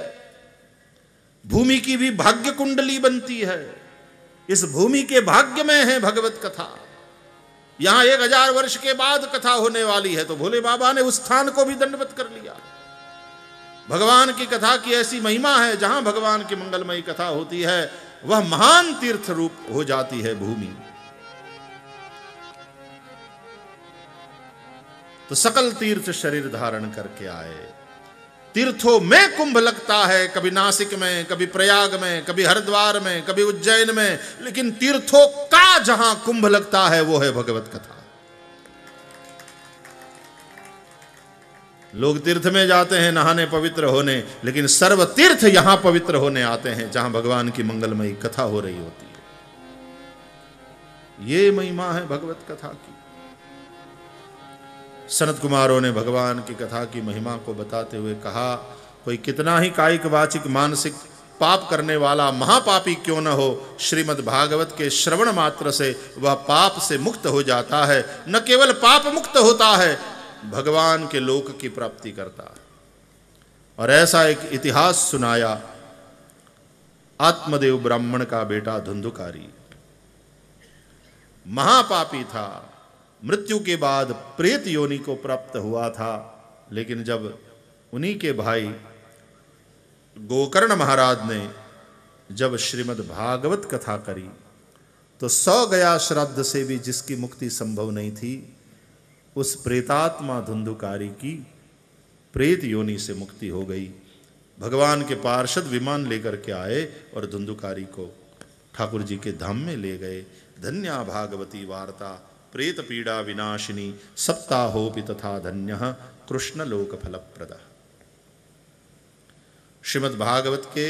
भूमि की भी भाग्य कुंडली बनती है। इस भूमि के भाग्य में है भगवत कथा। यहाँ 1000 वर्ष के बाद कथा होने वाली है। तो भोले बाबा ने उस स्थान को भी दंडवत कर लिया। भगवान की कथा की ऐसी महिमा है, जहां भगवान की मंगलमयी कथा होती है वह महान तीर्थ रूप हो जाती है भूमि। तो सकल तीर्थ शरीर धारण करके आए। तीर्थों में कुंभ लगता है, कभी नासिक में, कभी प्रयाग में, कभी हरिद्वार में, कभी उज्जैन में, लेकिन तीर्थों का जहां कुंभ लगता है वो है भगवत कथा। लोग तीर्थ में जाते हैं नहाने पवित्र होने, लेकिन सर्व तीर्थ यहां पवित्र होने आते हैं जहां भगवान की मंगलमयी कथा हो रही होती है। ये महिमा है भगवत कथा की। सनत कुमारों ने भगवान की कथा की महिमा को बताते हुए कहा, कोई कितना ही कायिक वाचिक मानसिक पाप करने वाला महापापी क्यों न हो, श्रीमद् भागवत के श्रवण मात्र से वह पाप से मुक्त हो जाता है। न केवल पाप मुक्त होता है, भगवान के लोक की प्राप्ति करता है। और ऐसा एक इतिहास सुनाया, आत्मदेव ब्राह्मण का बेटा धुंधुकारी महापापी था, मृत्यु के बाद प्रेत योनि को प्राप्त हुआ था। लेकिन जब उन्हीं के भाई गोकर्ण महाराज ने जब श्रीमद् भागवत कथा करी, तो 100 गया श्राद्ध से भी जिसकी मुक्ति संभव नहीं थी, उस प्रेतात्मा धुंधुकारी की प्रेत योनि से मुक्ति हो गई। भगवान के पार्षद विमान लेकर के आए और धुंधुकारी को ठाकुर जी के धाम में ले गए। धन्या भागवती वार्ता प्रेत पीड़ा विनाशिनी सप्ताहोपि तथा धन्यः कृष्ण लोक फलप्रदः। श्रीमद् भागवत के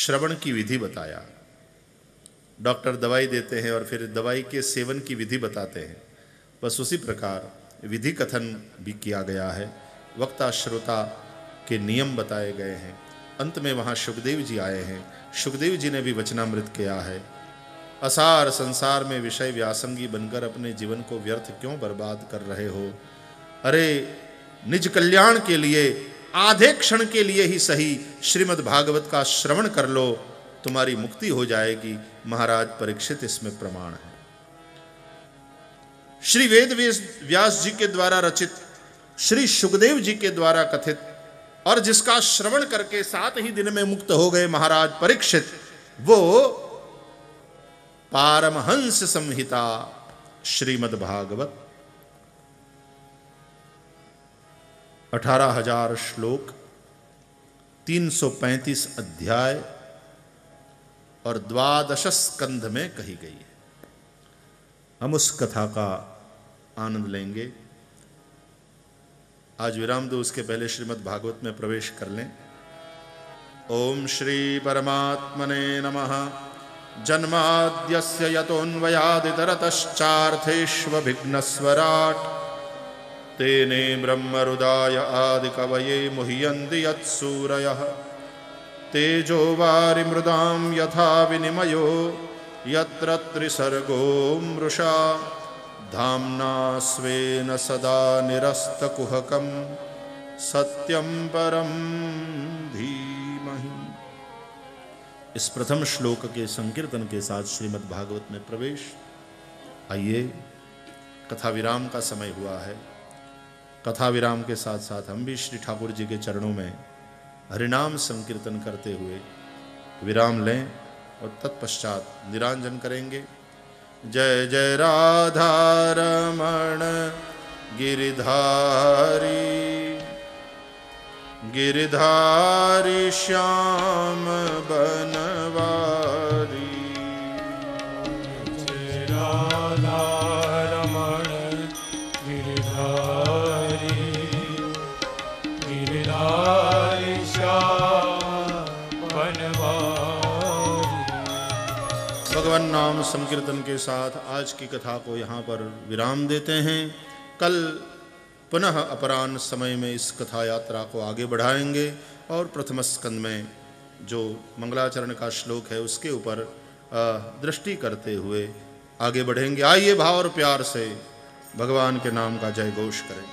श्रवण की विधि बताया। डॉक्टर दवाई देते हैं और फिर दवाई के सेवन की विधि बताते हैं, बस उसी प्रकार विधि कथन भी किया गया है। वक्ता श्रोता के नियम बताए गए हैं। अंत में वहाँ शुकदेव जी आए हैं। शुकदेव जी ने भी वचनामृत किया है। असार संसार में विषय व्यासंगी बनकर अपने जीवन को व्यर्थ क्यों बर्बाद कर रहे हो। अरे निज कल्याण के लिए आधे क्षण के लिए ही सही श्रीमद् भागवत का श्रवण कर लो, तुम्हारी मुक्ति हो जाएगी। महाराज परीक्षित इसमें प्रमाण है। श्री वेद व्यास जी के द्वारा रचित, श्री शुकदेव जी के द्वारा कथित, और जिसका श्रवण करके 7 ही दिन में मुक्त हो गए महाराज परीक्षित, वो पारमहंस संहिता श्रीमद् भागवत 18,000 श्लोक, 335 अध्याय और 12 स्कंध में कही गई है। हम उस कथा का आनंद लेंगे। आज विराम दो, उसके पहले श्रीमद् भागवत में प्रवेश कर लें। ओम श्री परमात्मने नमः। जन्माद्यस्य यतोऽन्वयादितरतश्चार्थेष्वभिघ्नस्वराट् तेने ब्रह्मरुदाय आदिकवये मुह्यन्ति यत्सूरयः तेजो वारिमृदां यथा विनिमयो यत्र त्रिसर्गो मृषा धाम्ना स्वेन सदा निरस्तकुहकं सत्यं परं धीमहि। इस प्रथम श्लोक के संकीर्तन के साथ श्रीमद् भागवत में प्रवेश। आइए, कथा विराम का समय हुआ है। कथा विराम के साथ साथ हम भी श्री ठाकुर जी के चरणों में हरिनाम संकीर्तन करते हुए विराम लें और तत्पश्चात निरांजन करेंगे। जय जय राधा रमण गिरिधारी गिरिधारी श्याम बनवारी। जय राधा रमण गिरिधारी गिरिधारी श्याम बनवारी। भगवान नाम संकीर्तन के साथ आज की कथा को यहाँ पर विराम देते हैं। कल पुनः अपराह्न समय में इस कथा यात्रा को आगे बढ़ाएंगे और प्रथम स्कंद में जो मंगलाचरण का श्लोक है उसके ऊपर दृष्टि करते हुए आगे बढ़ेंगे। आइए भाव और प्यार से भगवान के नाम का जय घोष करें।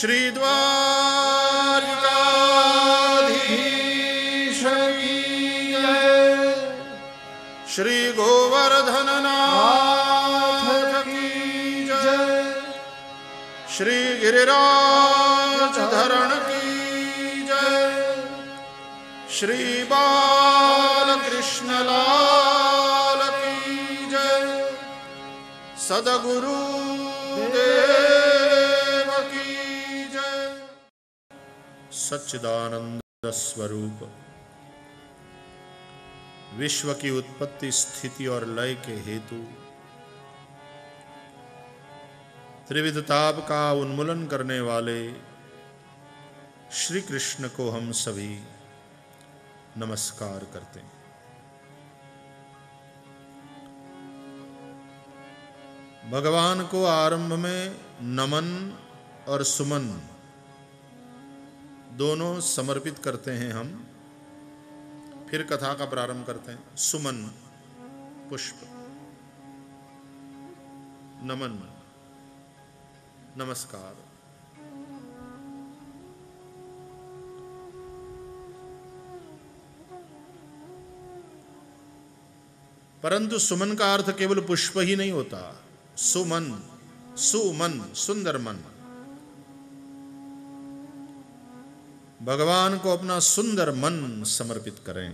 श्री द्वारकाधीश की जय, श्री गोवर्धन नाथ की जय, श्री गिरिराज धरण की जय। श्री बाल कृष्ण लाल की जय। सदगुरु देव की जय। सच्चिदानंद स्वरूप विश्व की उत्पत्ति स्थिति और लय के हेतु त्रिविध ताप का उन्मूलन करने वाले श्री कृष्ण को हम सभी नमस्कार करते हैं। भगवान को आरंभ में नमन और सुमन दोनों समर्पित करते हैं हम, फिर कथा का प्रारंभ करते हैं। सुमन पुष्प, नमन नमस्कार। परंतु सुमन का अर्थ केवल पुष्प ही नहीं होता। सुमन, सुमन सुंदर मन, भगवान को अपना सुंदर मन समर्पित करें।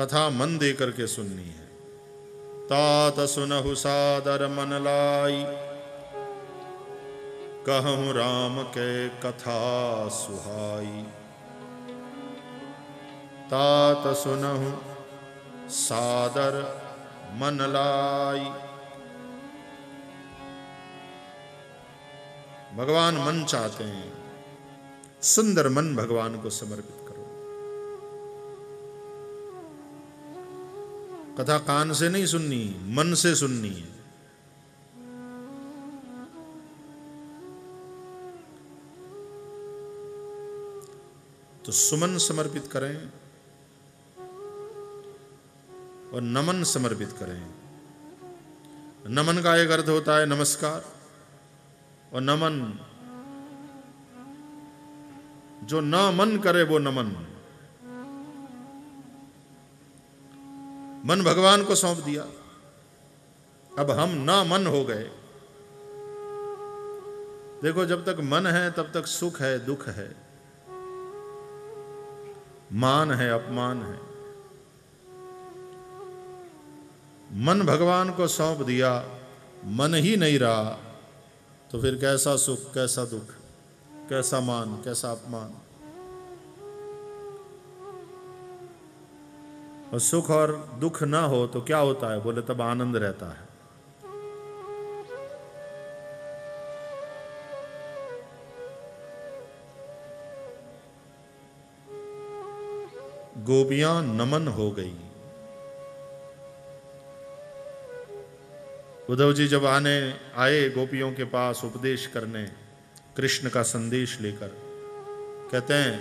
कथा मन दे करके सुननी है। तात सुनहु सादर मन लाई, कहूं राम के कथा सुहाई। तात सुनहु सादर मन लाई, भगवान मन चाहते हैं, सुंदर मन भगवान को समर्पित करो। कथा कान से नहीं सुननी, मन से सुननी है। तो सुमन समर्पित करें और नमन समर्पित करें। नमन का एक अर्थ होता है नमस्कार, और नमन, जो ना मन करे वो नमन। मन भगवान को सौंप दिया, अब हम ना मन हो गए। देखो, जब तक मन है तब तक सुख है, दुख है, मान है, अपमान है। मन भगवान को सौंप दिया, मन ही नहीं रहा तो फिर कैसा सुख, कैसा दुख, कैसा मान, कैसा अपमान। और सुख और दुख ना हो तो क्या होता है? बोले तब आनंद रहता है। गोपियां नमन हो गई। उद्धव जी जब आने आए गोपियों के पास उपदेश करने, कृष्ण का संदेश लेकर, कहते हैं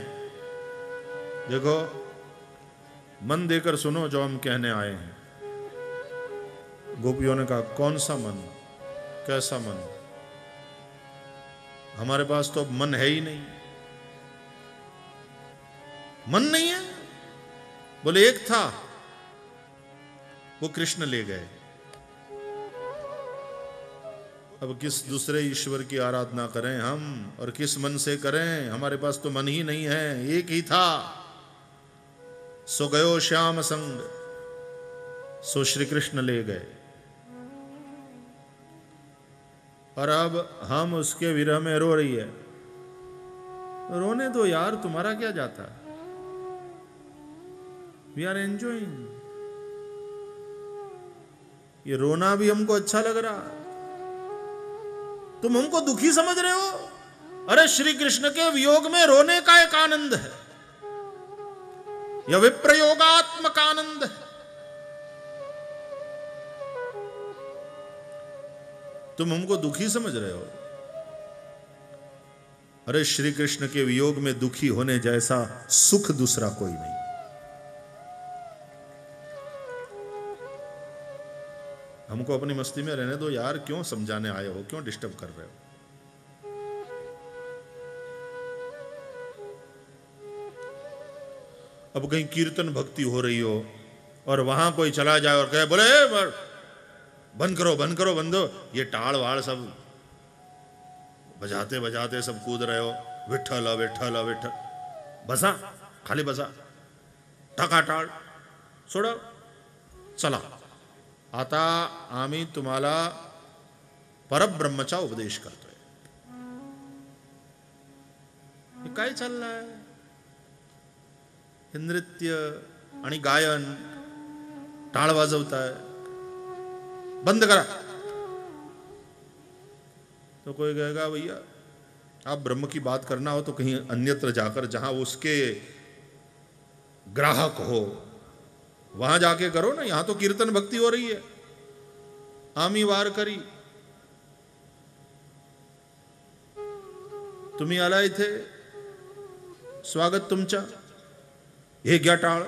देखो मन देकर सुनो जो हम कहने आए हैं। गोपियों ने कहा कौन सा मन, कैसा मन, हमारे पास तो अब मन है ही नहीं, मन नहीं है। बोले एक था, वो कृष्ण ले गए, अब किस दूसरे ईश्वर की आराधना करें हम और किस मन से करें, हमारे पास तो मन ही नहीं है, एक ही था। सो गयो श्याम संग, सो श्री कृष्ण ले गए, और अब हम उसके विरह में रो रही है। रोने दो यार, तुम्हारा क्या जाता, वी आर एंजॉइंग। ये रोना भी हमको अच्छा लग रहा है, तुम हमको दुखी समझ रहे हो। अरे श्री कृष्ण के वियोग में रोने का एक आनंद है, यह विप्रयोगात्मक आनंद है। तुम हमको दुखी समझ रहे हो। अरे श्री कृष्ण के वियोग में दुखी होने जैसा सुख दूसरा कोई नहीं। हमको अपनी मस्ती में रहने दो यार, क्यों समझाने आए हो, क्यों डिस्टर्ब कर रहे हो। अब कहीं कीर्तन भक्ति हो रही हो और वहां कोई चला जाए और कहे बोले बंद करो बंद करो बंद दो, ये टाल वाल सब बजाते बजाते सब कूद रहे हो, विठल विठल विठल, बसा खाली बसा, टाका टाळ सोडा. चला आता आम्ही तुम्हाला परब्रह्मचा उपदेश करतोय. हे काय चाललंय? हे नृत्य आणि गायन, टाळ वाजवताय, बंद करा. तो कोई कहेगा भैया आप ब्रह्म की बात करना हो तो कहीं अन्यत्र जाकर जहां उसके ग्राहक हो वहां जाके करो ना, यहां तो कीर्तन भक्ति हो रही है. आमी वार करी तुम्ही आला इथे, स्वागत तुमचा, हे क्या टाळ.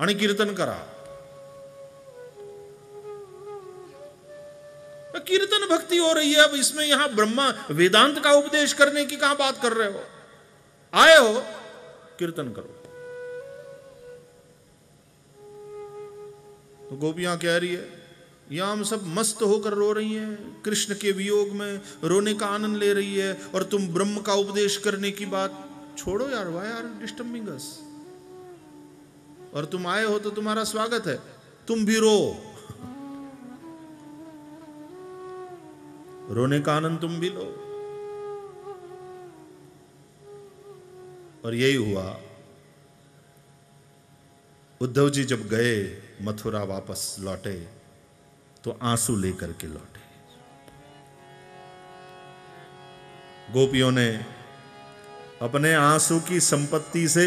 आणि कीर्तन करा. कीर्तन भक्ति हो रही है, अब इसमें यहां ब्रह्मा वेदांत का उपदेश करने की कहां बात कर रहे हो? आए हो कीर्तन करो. तो गोपियां कह रही है यहां हम सब मस्त होकर रो रही हैं, कृष्ण के वियोग में रोने का आनंद ले रही है, और तुम ब्रह्म का उपदेश करने की बात छोड़ो यार, वाई आर डिस्टर्बिंग अस. और तुम आए हो तो तुम्हारा स्वागत है, तुम भी रो, रोने का आनंद तुम भी लो. और यही हुआ. उद्धव जी जब गए मथुरा वापस लौटे तो आंसू लेकर के लौटे. गोपियों ने अपने आंसू की संपत्ति से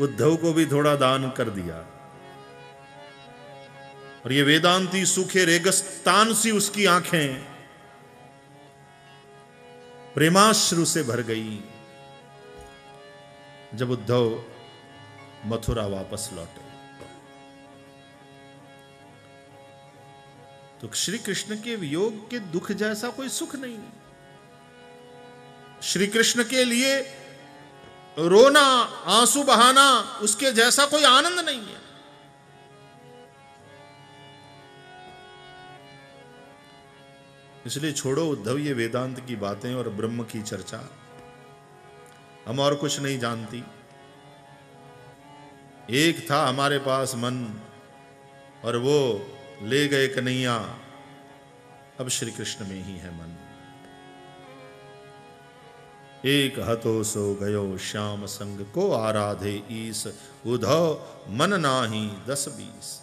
उद्धव को भी थोड़ा दान कर दिया. और ये वेदांती सूखे रेगिस्तान सी उसकी आंखें प्रेमाश्रु से भर गई जब उद्धव मथुरा वापस लौटे. तो श्री कृष्ण के वियोग के दुख जैसा कोई सुख नहीं. श्री कृष्ण के लिए रोना, आंसू बहाना, उसके जैसा कोई आनंद नहीं है. इसलिए छोड़ो उद्धव ये वेदांत की बातें और ब्रह्म की चर्चा, हम और कुछ नहीं जानती. एक था हमारे पास मन और वो ले गए कन्हैया, अब श्री कृष्ण में ही है मन. एक हतो सो गयो श्याम संग को आराधे ईस, उद्धव मन नाही 10-20.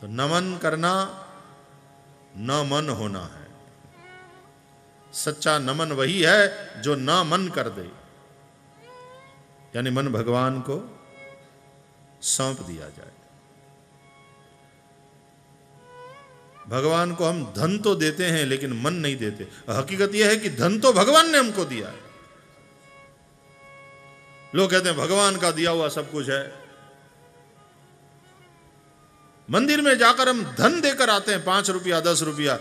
तो नमन करना न मन होना है. सच्चा नमन वही है जो न मन कर दे, यानी मन भगवान को सौंप दिया जाए. भगवान को हम धन तो देते हैं लेकिन मन नहीं देते. हकीकत यह है कि धन तो भगवान ने हमको दिया है. लोग कहते हैं भगवान का दिया हुआ सब कुछ है. मंदिर में जाकर हम धन देकर आते हैं, 5 रुपया 10 रुपया,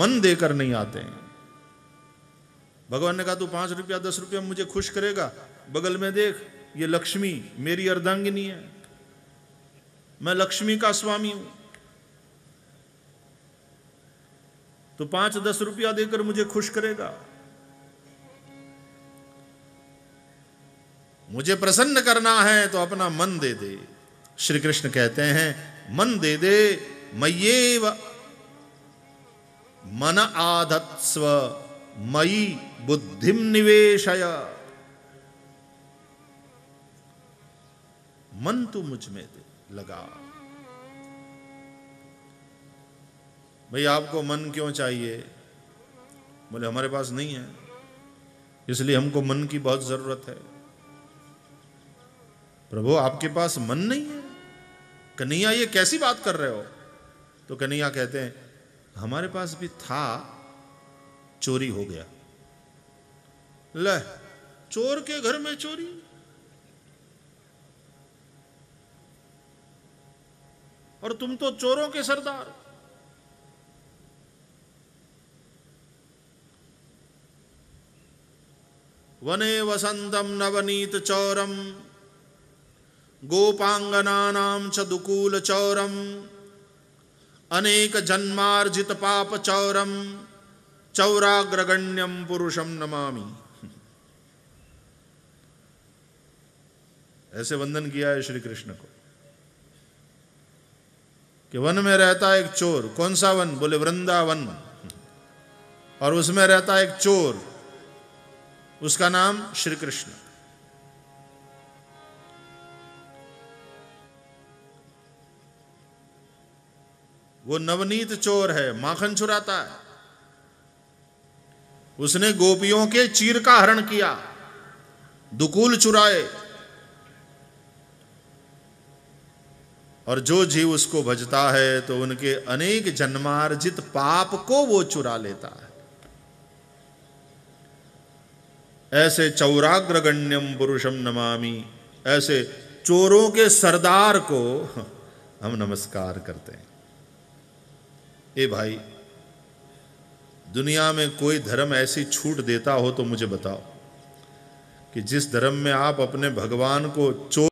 मन देकर नहीं आते हैं. भगवान ने कहा तू 5 रुपया 10 रुपया मुझे खुश करेगा, बगल में देख ये लक्ष्मी मेरी अर्धांगिनी है, मैं लक्ष्मी का स्वामी हूं, तो 5-10 रुपया देकर मुझे खुश करेगा. मुझे प्रसन्न करना है तो अपना मन दे दे. श्री कृष्ण कहते हैं मन दे दे, मय्येव मन आधत्स्व मयि बुद्धिम निवेशय. मन तू मुझ में दे लगा. भाई आपको मन क्यों चाहिए? बोले हमारे पास नहीं है इसलिए हमको मन की बहुत जरूरत है. प्रभु आपके पास मन नहीं है? कन्हैया ये कैसी बात कर रहे हो? तो कन्हैया कहते हैं हमारे पास भी था, चोरी हो गया. ले चोर के घर में चोरी. और तुम तो चोरों के सरदार. वने वसंतम नवनीत चौरम गोपांगनानां च दुकूल चौरम अनेक जन्मार्जित पाप चौरम चौराग्रगण्यम पुरुषम नमामि। ऐसे वंदन किया है श्री कृष्ण को कि वन में रहता एक चोर। कौन सा वन? बोले वृंदावन। और उसमें रहता एक चोर, उसका नाम श्री कृष्ण। वो नवनीत चोर है, माखन चुराता है। उसने गोपियों के चीर का हरण किया, दुकूल चुराए, और जो जीव उसको भजता है तो उनके अनेक जन्मार्जित पाप को वो चुरा लेता है। ऐसे चौराग्रगण्यम पुरुषम नमामि, ऐसे चोरों के सरदार को हम नमस्कार करते हैं। ए भाई, दुनिया में कोई धर्म ऐसी छूट देता हो तो मुझे बताओ कि जिस धर्म में आप अपने भगवान को चोर